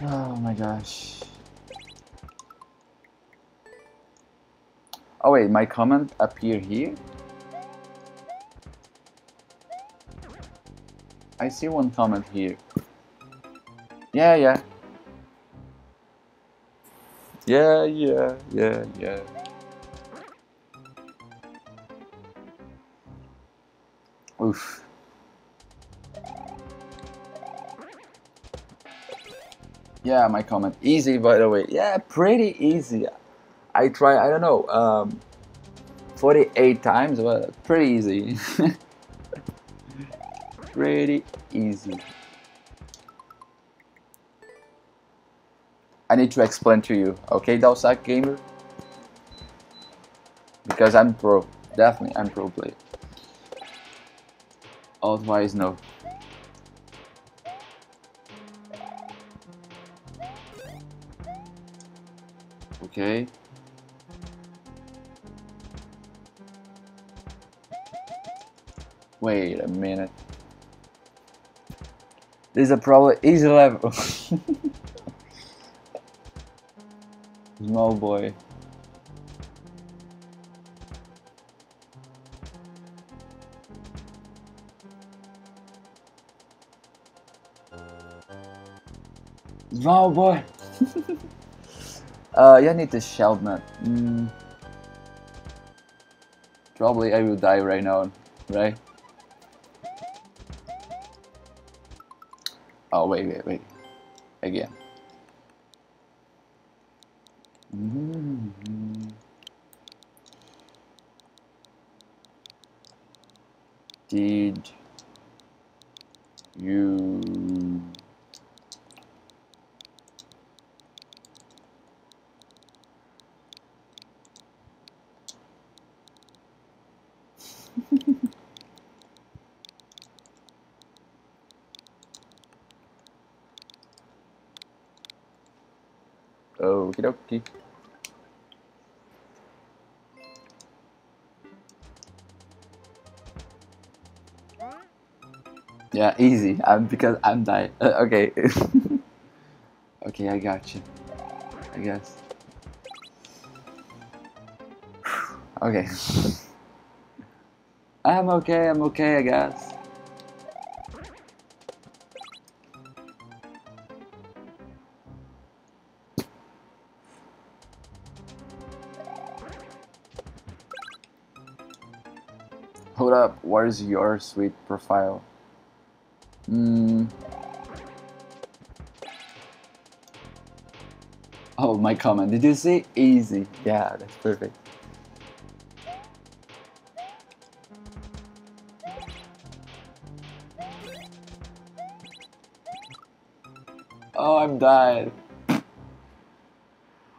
Oh my gosh. Oh wait, my comment appear here? I see one comment here. Yeah, yeah. Yeah, yeah, yeah, yeah. Oof. Yeah, my comment. Easy, by the way. Yeah, pretty easy. I try, I don't know, um, forty-eight times, but pretty easy. Pretty easy. I need to explain to you, okay, Dalsac Gamer? Because I'm pro. Definitely, I'm pro player. Otherwise, no. Okay. Wait a minute. This is a probably easy level. Small boy. Small boy. Uh, you need the shell nut. Mm. Probably I will die right now, right? Oh wait, wait, wait. Again. Mm-hmm. Did you Okie dokie. Yeah, easy. I'm because I'm dying. Uh, okay. Okay, I got you. I guess. Okay. I'm okay, I'm okay, I guess. Hold up, where's your sweet profile? Hmm. Oh, my comment. Did you see? Easy. Yeah, that's perfect. Oh, I'm dying.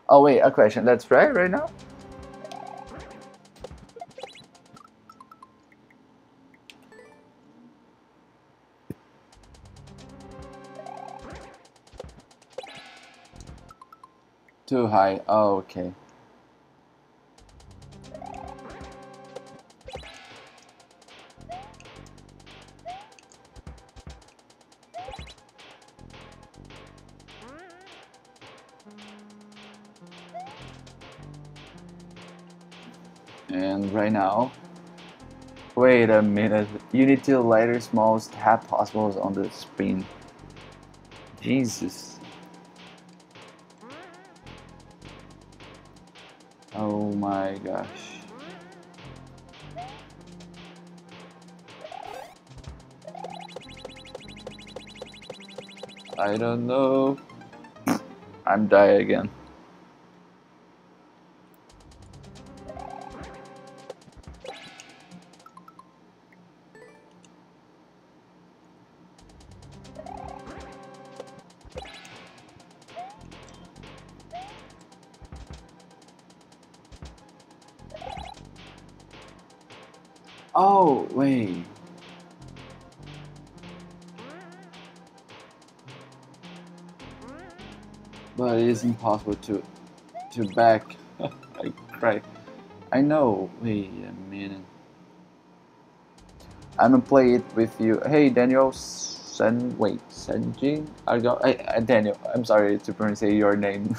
Oh, wait, a question. That's right right now? Too high. Oh, okay. And right now, wait a minute. You need to light the smallest tab possible on the screen. Jesus. Oh my gosh. I don't know. I'm dying again. Oh, wait. But it is impossible to to back. I cry. I know. Wait a minute. I'm gonna play it with you. Hey, Daniel. Sen. Wait, Senji. I got. Hey, Daniel. I'm sorry to pronounce your name.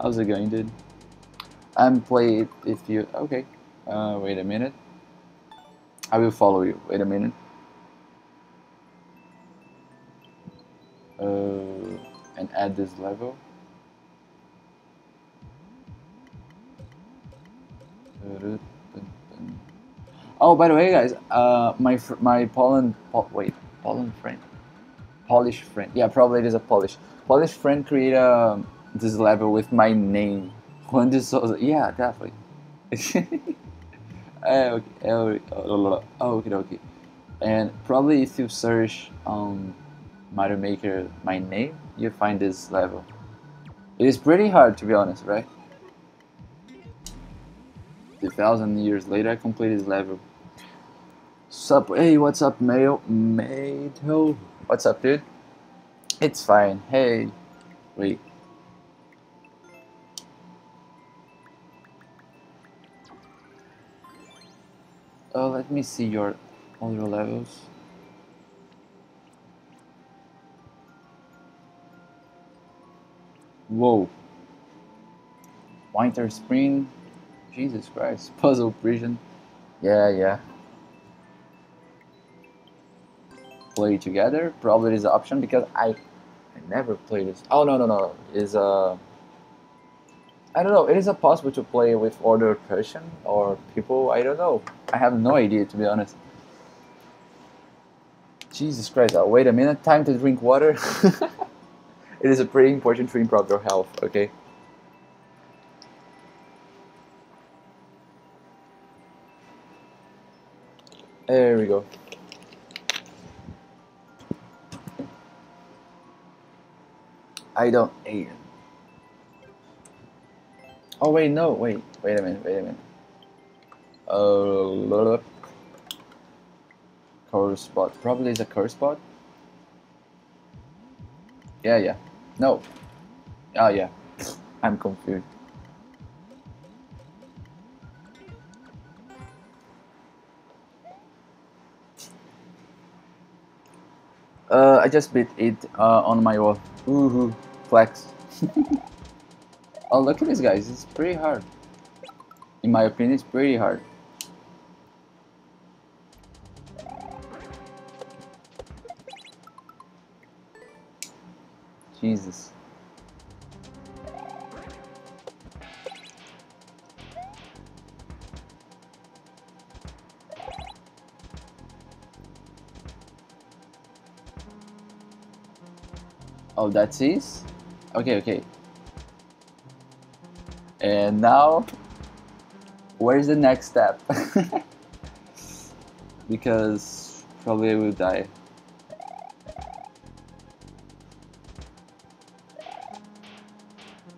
How's it going, dude? I'm play it with you. Okay. Uh, wait a minute. I will follow you. Wait a minute. Uh, and add this level. Oh, by the way, guys, uh, my fr my Poland po wait Poland friend, Polish friend. Yeah, probably it is a Polish Polish friend create a um, this level with my name. When this was, yeah, definitely. Uh, okay, oh, okay, okay, and probably if you search um, Mario Maker my name, you find this level. It is pretty hard, to be honest, right? A thousand years later, I completed this level. Sup? Hey, what's up, Mayo? Mayo? What's up, dude? It's fine. Hey, wait. Oh, let me see your all your levels. Whoa. Winter, spring. Jesus Christ. Puzzle prison. Yeah, yeah. Play together. Probably is an option because I, I never played this. Oh no no no. Is a. I don't know, it is possible to play with other person or people, I don't know. I have no idea, to be honest. Jesus Christ, oh, wait a minute, time to drink water. It is a pretty important to improve your health, okay? There we go. I don't hate it. Oh wait, no, wait, wait a minute, wait a minute. Uh, curse bot, probably is a curse bot. Yeah, yeah, no. Oh yeah, I'm confused. Uh, I just beat it uh, on my wall. Woohoo. flex. Oh, look at this, guys. It's pretty hard. In my opinion, it's pretty hard. Jesus. Oh, that's it? Okay, okay. And now, where is the next step? Because probably I will die.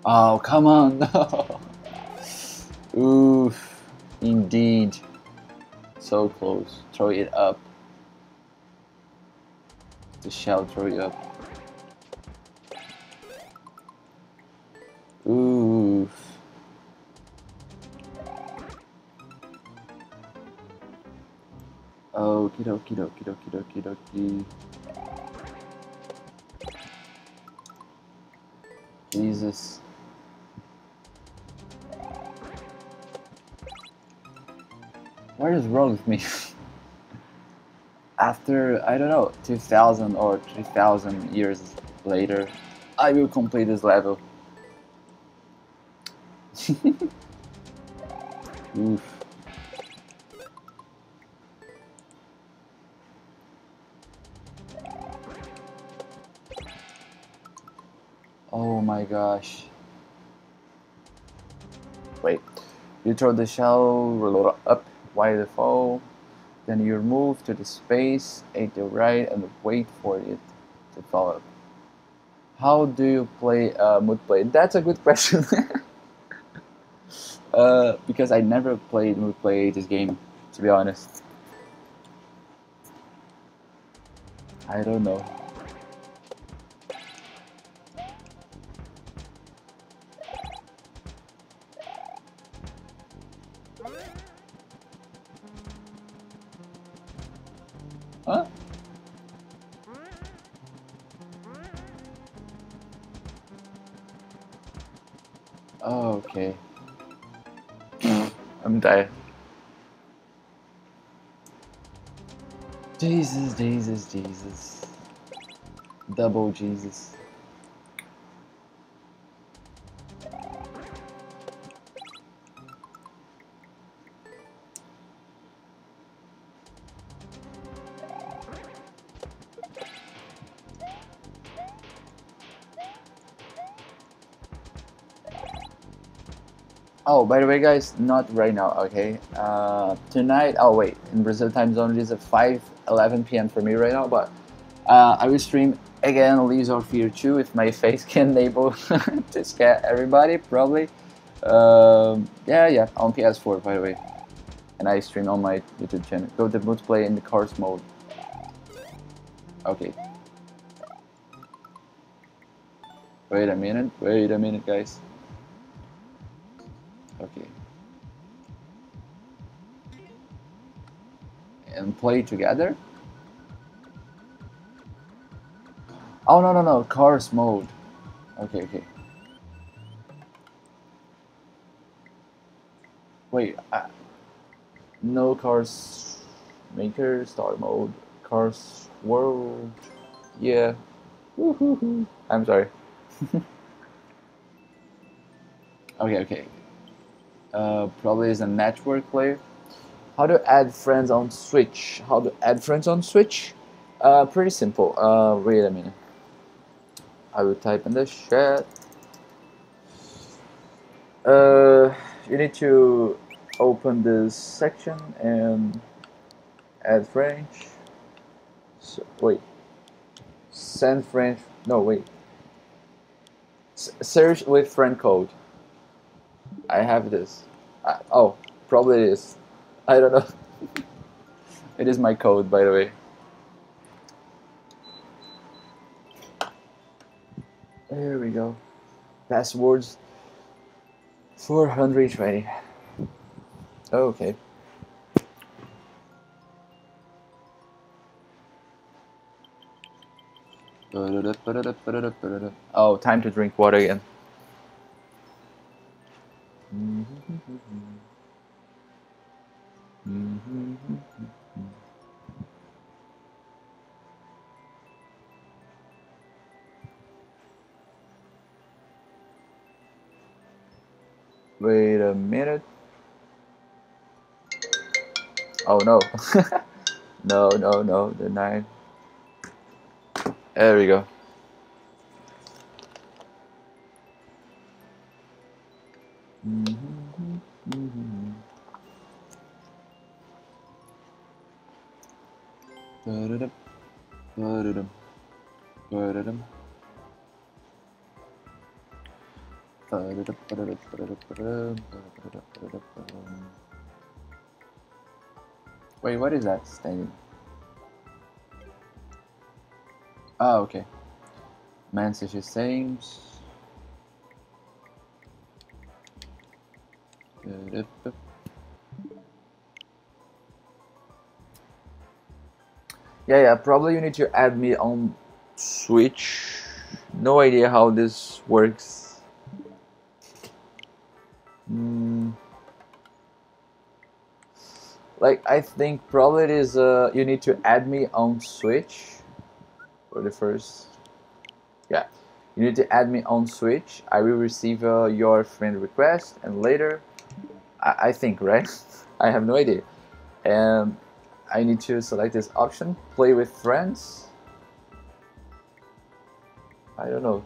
Oh, come on, no. Oof, indeed. So close. Throw it up. The shell, throw it up. Oof. Okie dokie dokie dokie dokie dokie. Jesus. What is wrong with me? After, I don't know, two thousand or three thousand years later, I will complete this level. Oof. Oh my gosh. Wait. You throw the shell, roll it up. Why the fall? Then you move to the space, at the right, and wait for it to fall up. How do you play uh, multiplayer? That's a good question. uh, because I never played multiplayer this game, to be honest. I don't know. Huh? Oh, okay. I'm dying. Jesus, Jesus, Jesus. Double Jesus. Oh, by the way, guys, not right now, okay? Uh, tonight, oh wait, in Brazil time zone, it is at five eleven p m for me right now, but uh, I will stream again Lies of P if my face can enable to scare everybody, probably. Um, yeah, yeah, on P S four, by the way. And I stream on my YouTube channel. Go to multiplayer in the course mode. Okay. Wait a minute, wait a minute, guys. Okay. And play together? Oh no no no, cars mode. Okay, okay. Wait, uh, no cars maker, star mode, cars world. Yeah. Woohoo. I'm sorry. Okay, okay. Uh, probably is a network player. How to add friends on Switch? How to add friends on Switch? Uh, pretty simple. Uh, wait a minute. I will type in the chat. Uh, you need to open this section and add friends. So, wait. Send friends. No, wait. S search with friend code. I have this. I, oh, probably it is. I don't know. It is my code, by the way. There we go. Passwords four hundred twenty. Okay. Oh, time to drink water again. Wait a minute. Oh no. No, no, no, the nine. There we go. Mm-hmm, mm-hmm. Da-da-dum, da-da-dum, da-da-dum. Da-da-dum, da-da-dum, da-da-dum, da-da-dum, da-da-dum, da-da-dum. Wait, what is that standing? Ah, okay. Message is saying. Yeah, yeah, probably you need to add me on Switch. No idea how this works. Mm. Like, I think probably it is, uh, you need to add me on Switch. For the first, yeah, you need to add me on Switch. I will receive uh, your friend request, and later, I, I think, right? I have no idea. Um, I need to select this option. Play with friends. I don't know.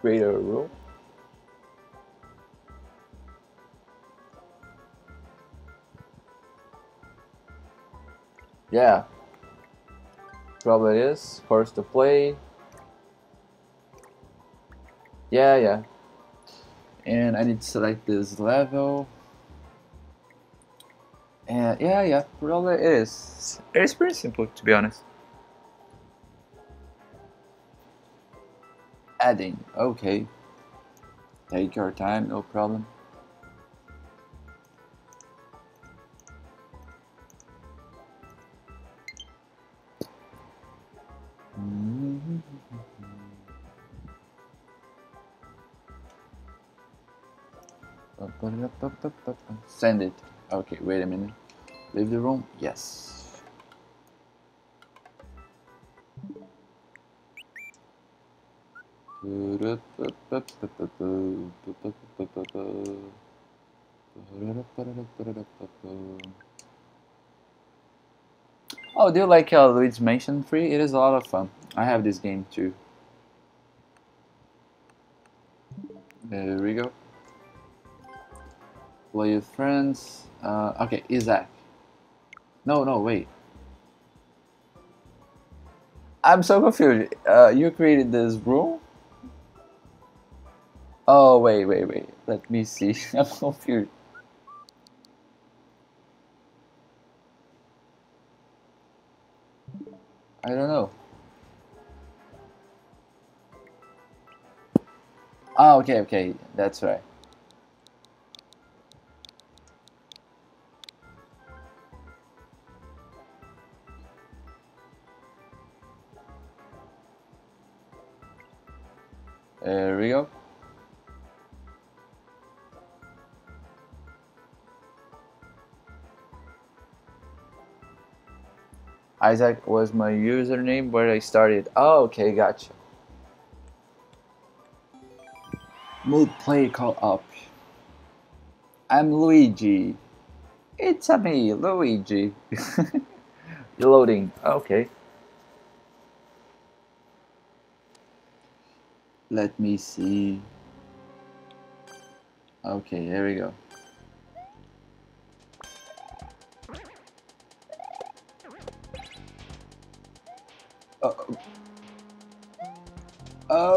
Create a rule. Yeah. Probably it is. First to play. Yeah, yeah. And I need to select this level. And yeah, yeah. Probably it is. It's pretty simple, to be honest. Adding. Okay. Take your time, no problem. Send it. Okay, wait a minute. Leave the room? Yes. Oh, do you like uh, Luigi's Mansion three? It is a lot of fun. I have this game too. There we go. Play with friends. Uh, okay, Isaac. No, no, wait. I'm so confused. Uh, you created this rule? Oh, wait, wait, wait. Let me see. I'm confused. I don't know. Ah, okay, okay. That's right. There we go. Isaac was my username where I started. Oh, okay, gotcha. Multiplayer co-op. I'm Luigi. It's a me, Luigi. Loading. Okay. Let me see. Okay, here we go. Oh.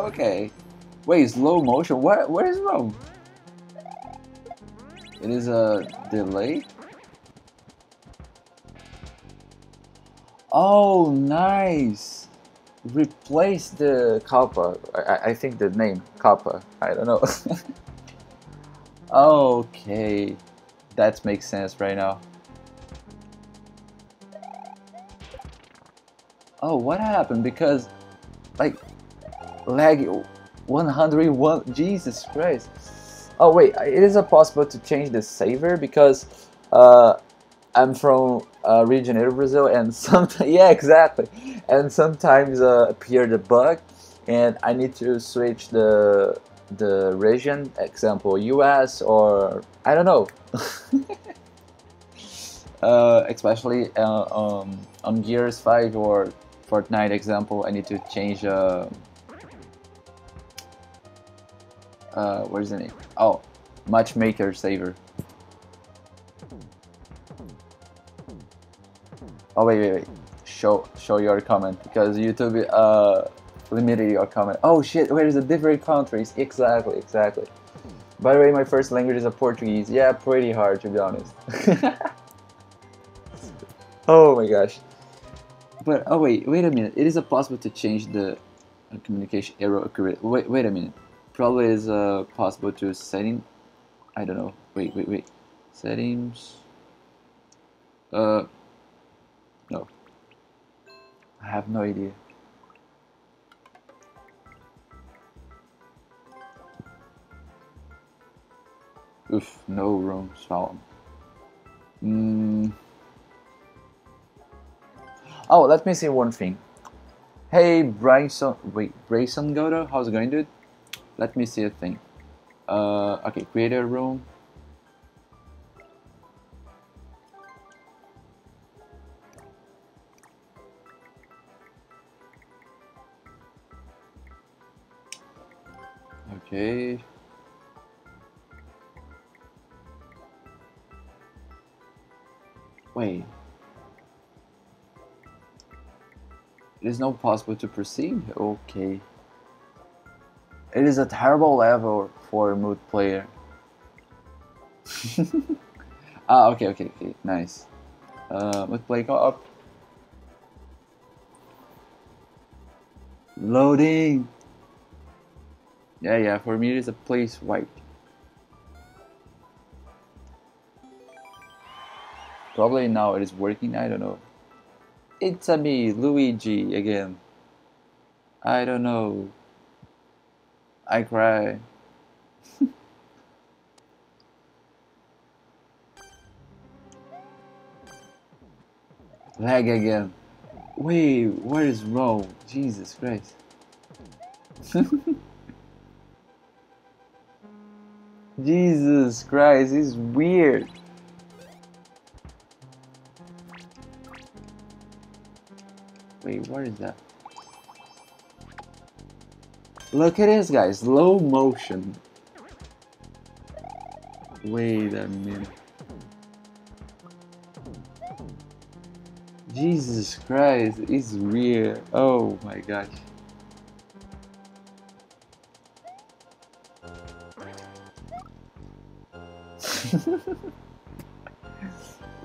Okay. Wait, slow motion? What? What is wrong? It is a delay? Oh, nice! Replace the Kappa. I, I think the name Kappa. I don't know. Okay, that makes sense right now. oh, what happened? Because, like, lag one hundred one, Jesus Christ. Oh wait, it is possible to change the saver because uh, I'm from uh, Rio de Janeiro, Brazil, and sometimes, yeah, exactly, and sometimes uh, appear the bug, and I need to switch the the region, example U S or I don't know. uh, especially uh, um, on Gears five or Fortnite, example, I need to change. Uh, Uh, where's the name? Oh, matchmaker saver. Oh wait, wait, wait. Show, show your comment because YouTube uh limited your comment. Oh shit, where's the different countries? Exactly, exactly. By the way, my first language is a Portuguese. Yeah, pretty hard to be honest. Oh my gosh. But oh wait, wait a minute. It is possible to change the communication error. Wait, wait a minute. Probably is uh, possible to setting. I don't know. Wait, wait, wait. Settings. Uh. No. I have no idea. Oof. No rooms found. Hmm. Oh, let me say one thing. Hey, Bryson. Wait, Bryson Godo. How's it going, dude? Let me see a thing. Uh, okay, create a room. Okay. Wait. It is not possible to proceed? Okay. It is a terrible level for a mood player. Ah, okay, okay, okay, nice. Uh, mood play go up. Loading. Yeah, yeah. For me, it is a place wipe. Probably now it is working. I don't know. It's a me, Luigi again. I don't know. I cry. Lag again. Wait, what is wrong? Jesus Christ. Jesus Christ, it's weird. Wait, what is that? Look at this, guys. Slow motion. Wait a minute. Jesus Christ, it's weird. Oh my gosh.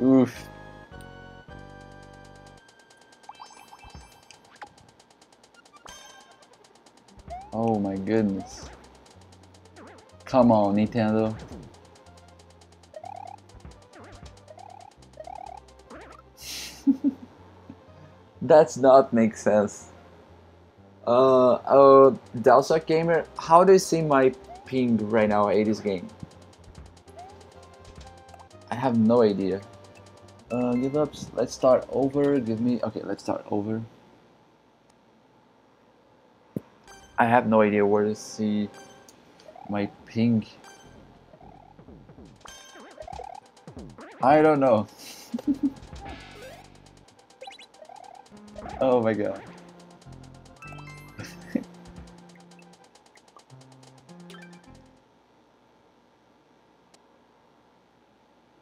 Oof. Oh my goodness. Come on, Nintendo. That's not make sense. Uh, uh, Dalsac Gamer, how do you see my ping right now at this game? I have no idea. Uh, give up, let's start over, give me, okay, let's start over. I have no idea where to see my ping. I don't know. Oh my god.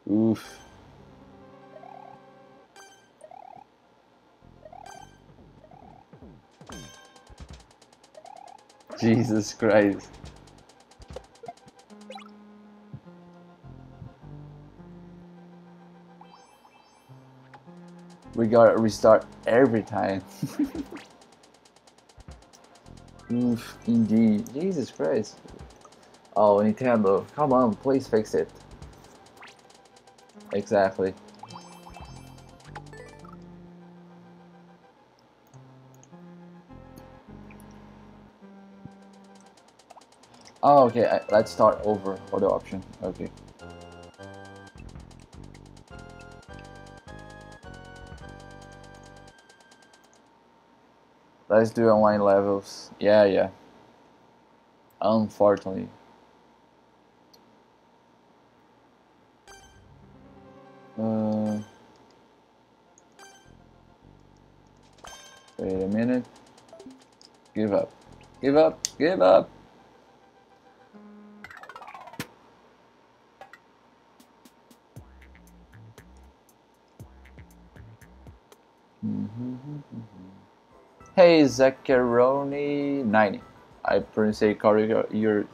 Oof. Jesus Christ. We gotta restart every time. Oof, indeed. Jesus Christ. Oh, Nintendo, come on, please fix it. Exactly. Oh, okay, let's start over, auto option, okay. Let's do online levels, yeah, yeah. Unfortunately. Uh, wait a minute. Give up. Give up. Give up. Hey Zaccheroni ninety. I pronounce it correct your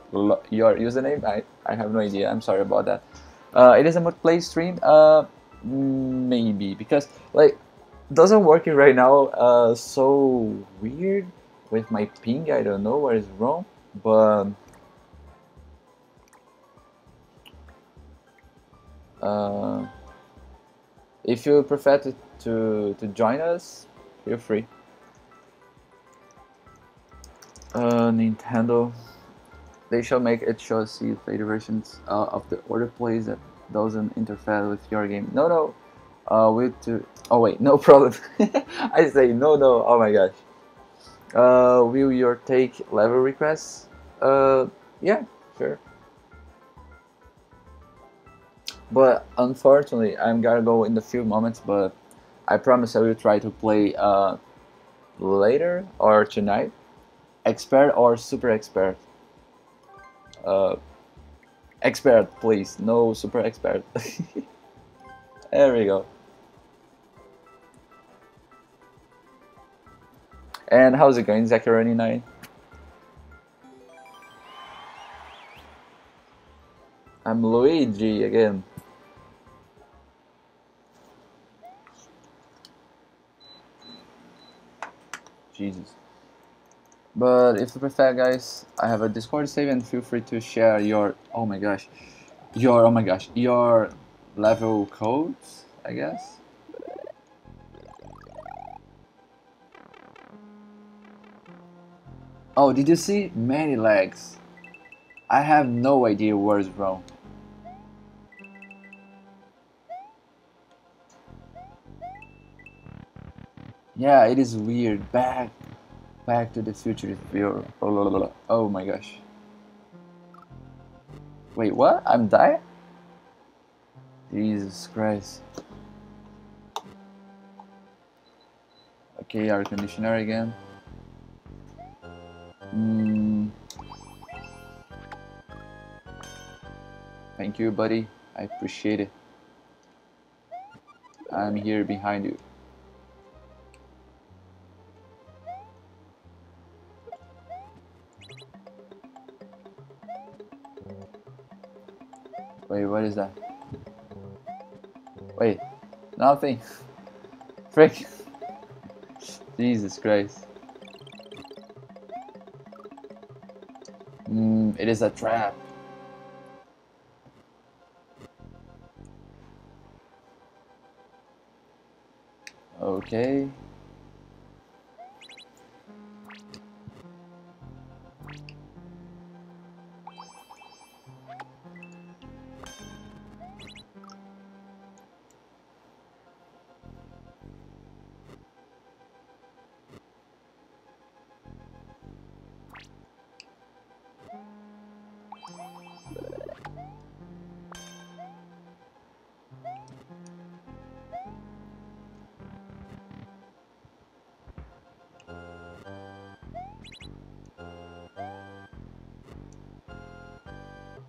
your username. I I have no idea. I'm sorry about that. Uh, it is a multiplayer stream. Uh, maybe because like doesn't working right now. Uh, so weird with my ping. I don't know what is wrong, but uh, if you prefer to to, to join us, feel free. Uh, Nintendo, they shall make it show see later versions uh, of the older plays that doesn't interfere with your game. No, no, uh, we to. Oh wait, no problem. I say no, no. Oh my gosh. Uh, will your take level requests? Uh, yeah, sure. But unfortunately, I'm gonna go in a few moments. But I promise I will try to play uh, later or tonight. Expert or super expert? Uh, expert, please. No super expert. There we go. And how's it going, Zaccheroni nine? I'm Luigi again. Jesus. But if you prefer, guys, I have a Discord save and feel free to share your oh my gosh, your oh my gosh, your level codes, I guess. Oh, did you see many lags? I have no idea what is wrong. Yeah, it is weird. Back. Back to the Future viewer. Oh my gosh. Wait, what? I'm dying? Jesus Christ. Okay, air conditioner again. Mm. Thank you, buddy. I appreciate it. I'm here behind you. Wait, what is that? Wait, nothing. Frick. Jesus Christ. Mm, it is a trap. Okay.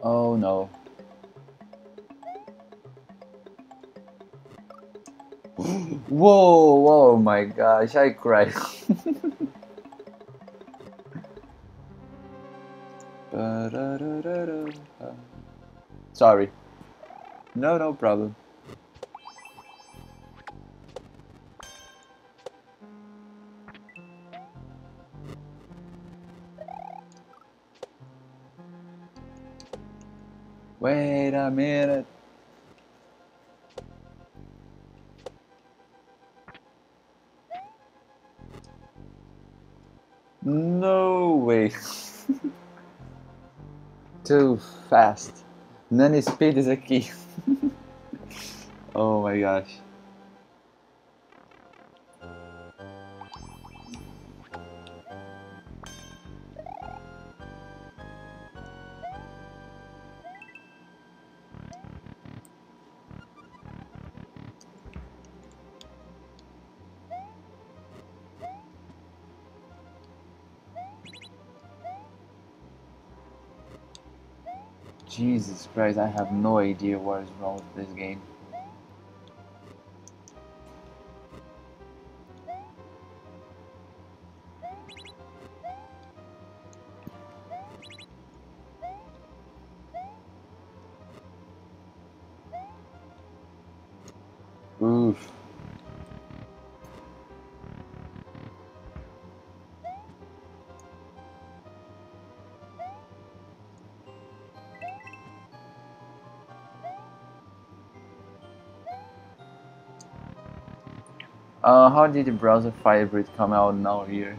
Oh no. Whoa, whoa, my gosh, I cried. Sorry. No, no problem. Wait a minute. No way. too fast. None speed is a key. Oh my gosh. Jesus Christ, I have no idea what is wrong with this game. Oof. Uh, how did the browser Firebird come out now here?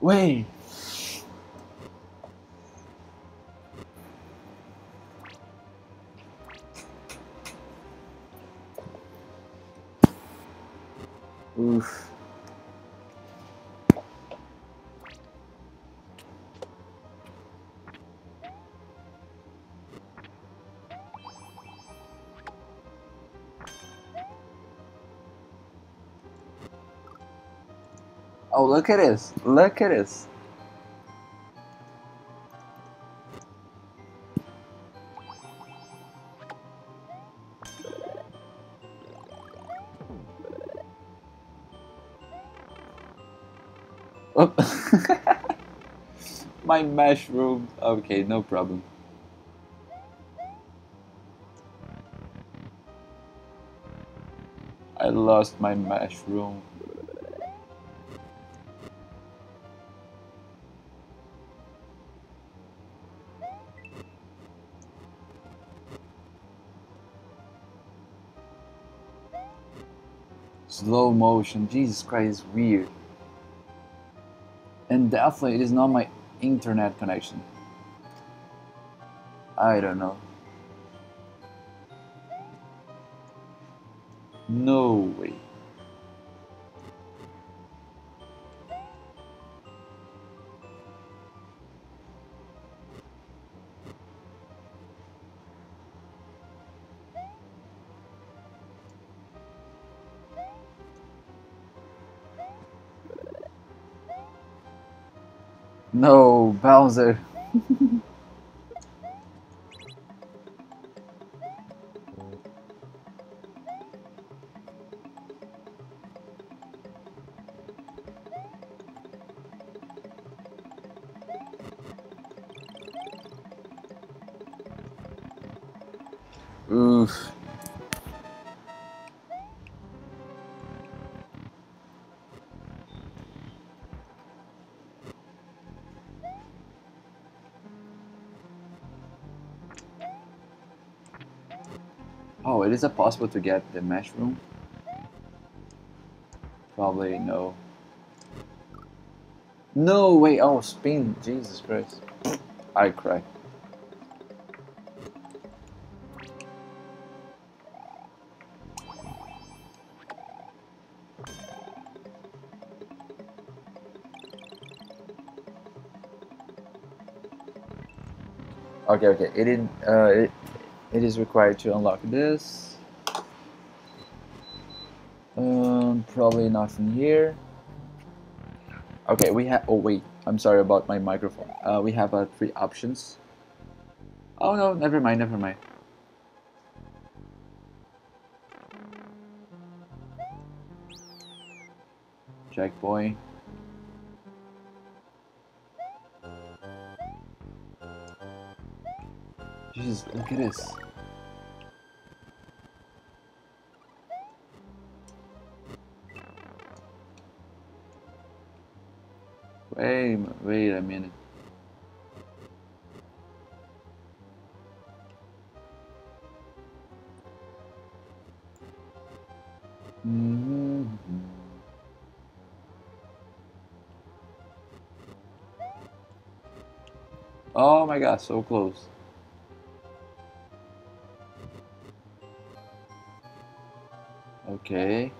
Wait! Oof. Oh, look at this! Look at this! Oh. My mushroom. Okay, no problem. I lost my mushroom. Slow motion, Jesus Christ, it's weird. And definitely it is not my internet connection. I don't know. No way. No, Bowser. Oof. Oh, is it possible to get the mushroom? Probably no. No way! Oh, spin! Jesus Christ! I cry. Okay, okay. It didn't. Uh, it. It is required to unlock this. Um, probably not from here. Okay, we have. Oh wait, I'm sorry about my microphone. Uh, we have uh, three options. Oh no, never mind, never mind. Checkpoint. Jesus, look at this. Wait, wait a minute. Mm-hmm. Oh my god, so close. Okay.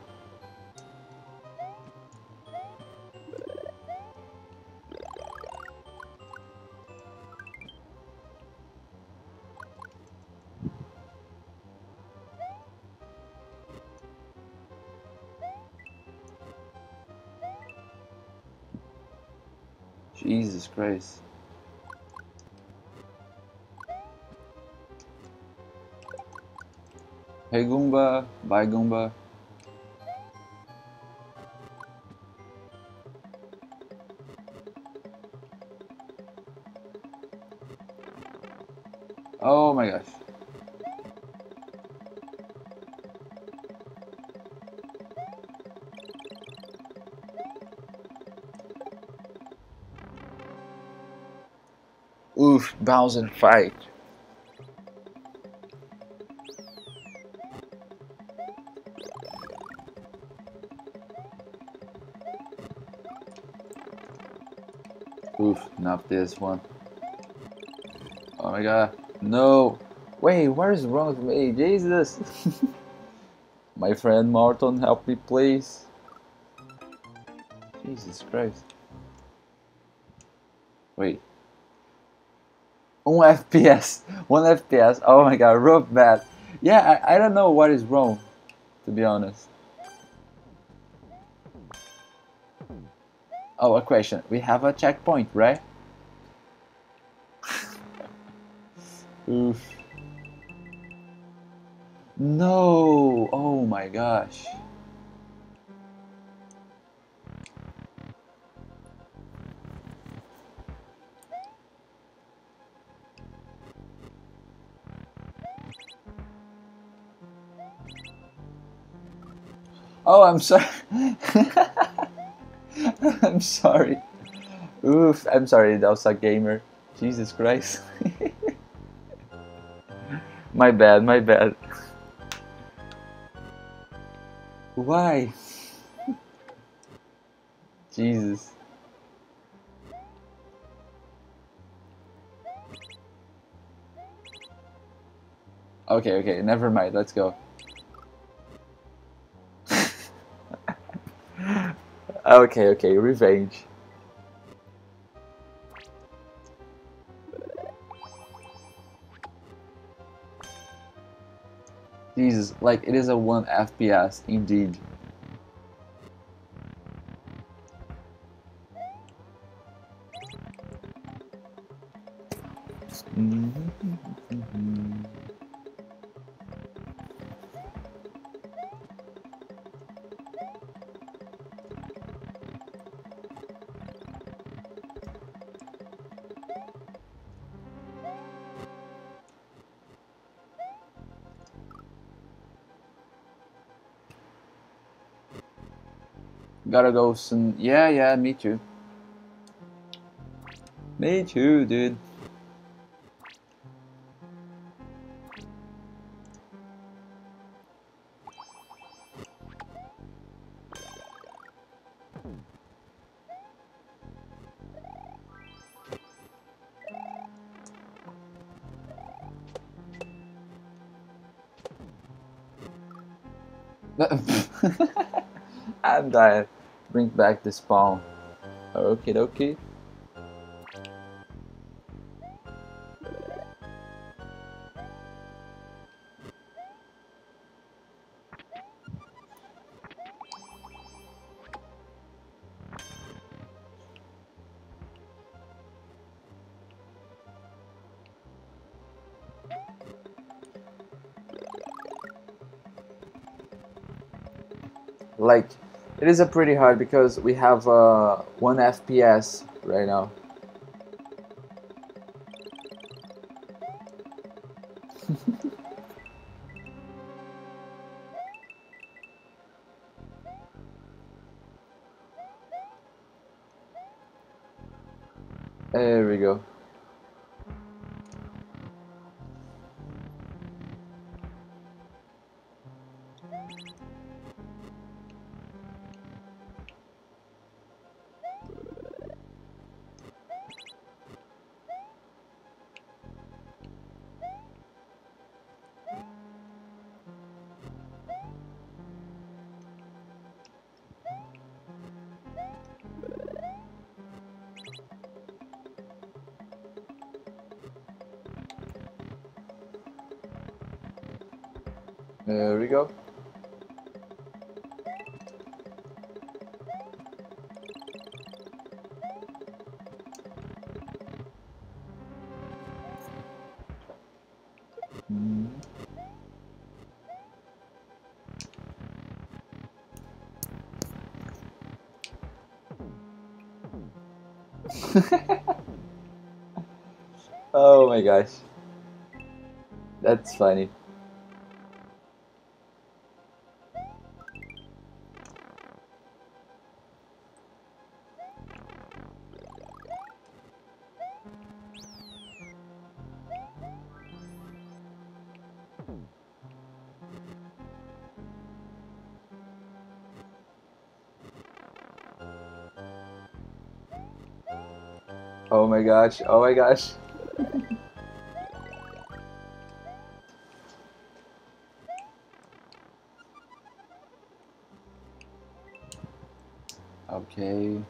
Jesus Christ. Hey Goomba, bye Goomba. Oh my gosh. Oof, bounce and fight. Oof, not this one. Oh my god. No. Wait, what is wrong with me? Jesus. My friend Martin, help me please. Jesus Christ. Wait. one F P S. one F P S. Oh my god, rough bad. Yeah, I, I don't know what is wrong, to be honest. Oh, a question. We have a checkpoint, right? Oof. No! Oh my gosh. Oh, I'm sorry. I'm sorry. Oof, I'm sorry, that was a gamer. Jesus Christ. My bad, my bad. Why? Jesus. Okay, okay, never mind, let's go. Okay, okay, revenge. Jesus, like it is a one F P S indeed. Gotta go soon. Yeah, yeah, me too. Me too, dude. I'm dying. Bring back the spawn. Okie dokie. Like, it is a pretty hard because we have uh, one F P S right now. There we go. There we go. Oh my gosh, that's funny. Oh my gosh, oh my gosh. Okay.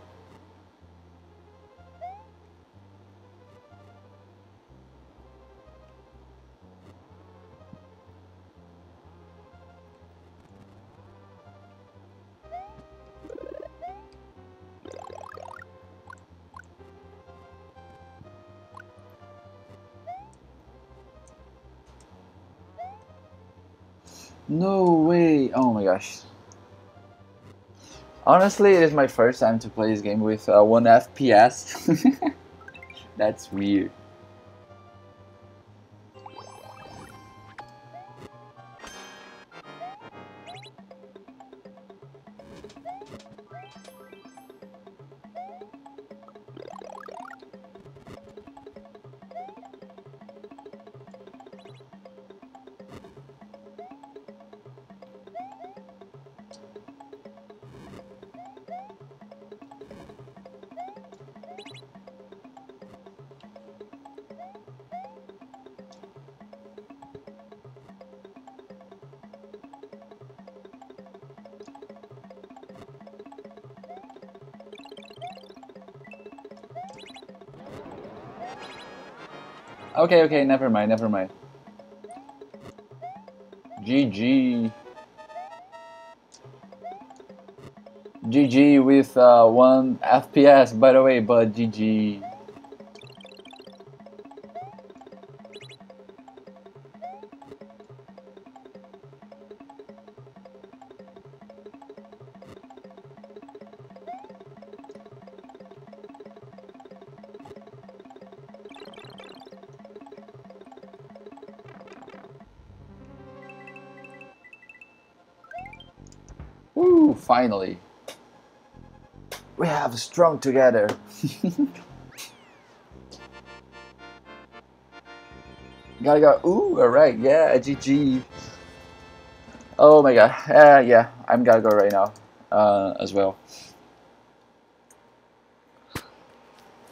No way! Oh my gosh. Honestly, it is my first time to play this game with uh, one F P S. That's weird. Okay, okay, never mind, never mind. G G. G G with uh, one F P S, by the way, but G G. Woo, finally. We have strung together. Gotta go. Ooh, alright, yeah, G G. Oh my god. Uh, yeah, I'm gotta go right now uh, as well.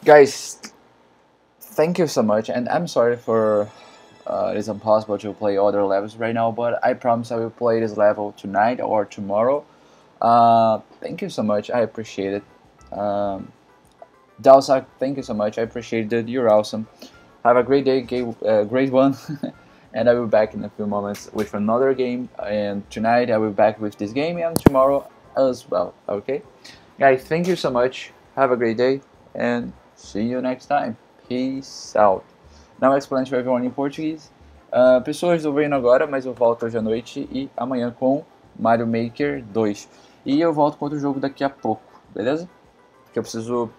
Guys, thank you so much, and I'm sorry for... Uh, it's impossible to play other levels right now, but I promise I will play this level tonight or tomorrow. Uh, thank you so much, I appreciate it. Um, Dalsak, thank you so much, I appreciate it, you're awesome. Have a great day, uh, great one, and I will be back in a few moments with another game, and tonight I will be back with this game, and tomorrow as well, okay? Guys, thank you so much, have a great day, and see you next time. Peace out. Não é explanante vai ver um em português. Uh, pessoas, eu venho agora, mas eu volto hoje à noite e amanhã com Mario Maker dois. E eu volto com outro jogo daqui a pouco, beleza? Porque eu preciso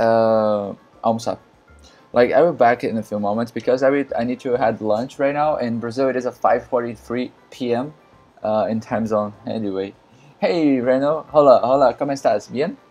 uh, almoçar. Like, I will be back in a few moments because I, will, I need to have lunch right now. In Brazil, it is at five forty-three p m Uh, in time zone, anyway. Hey, Reno, hola, hola, como estás? Bien?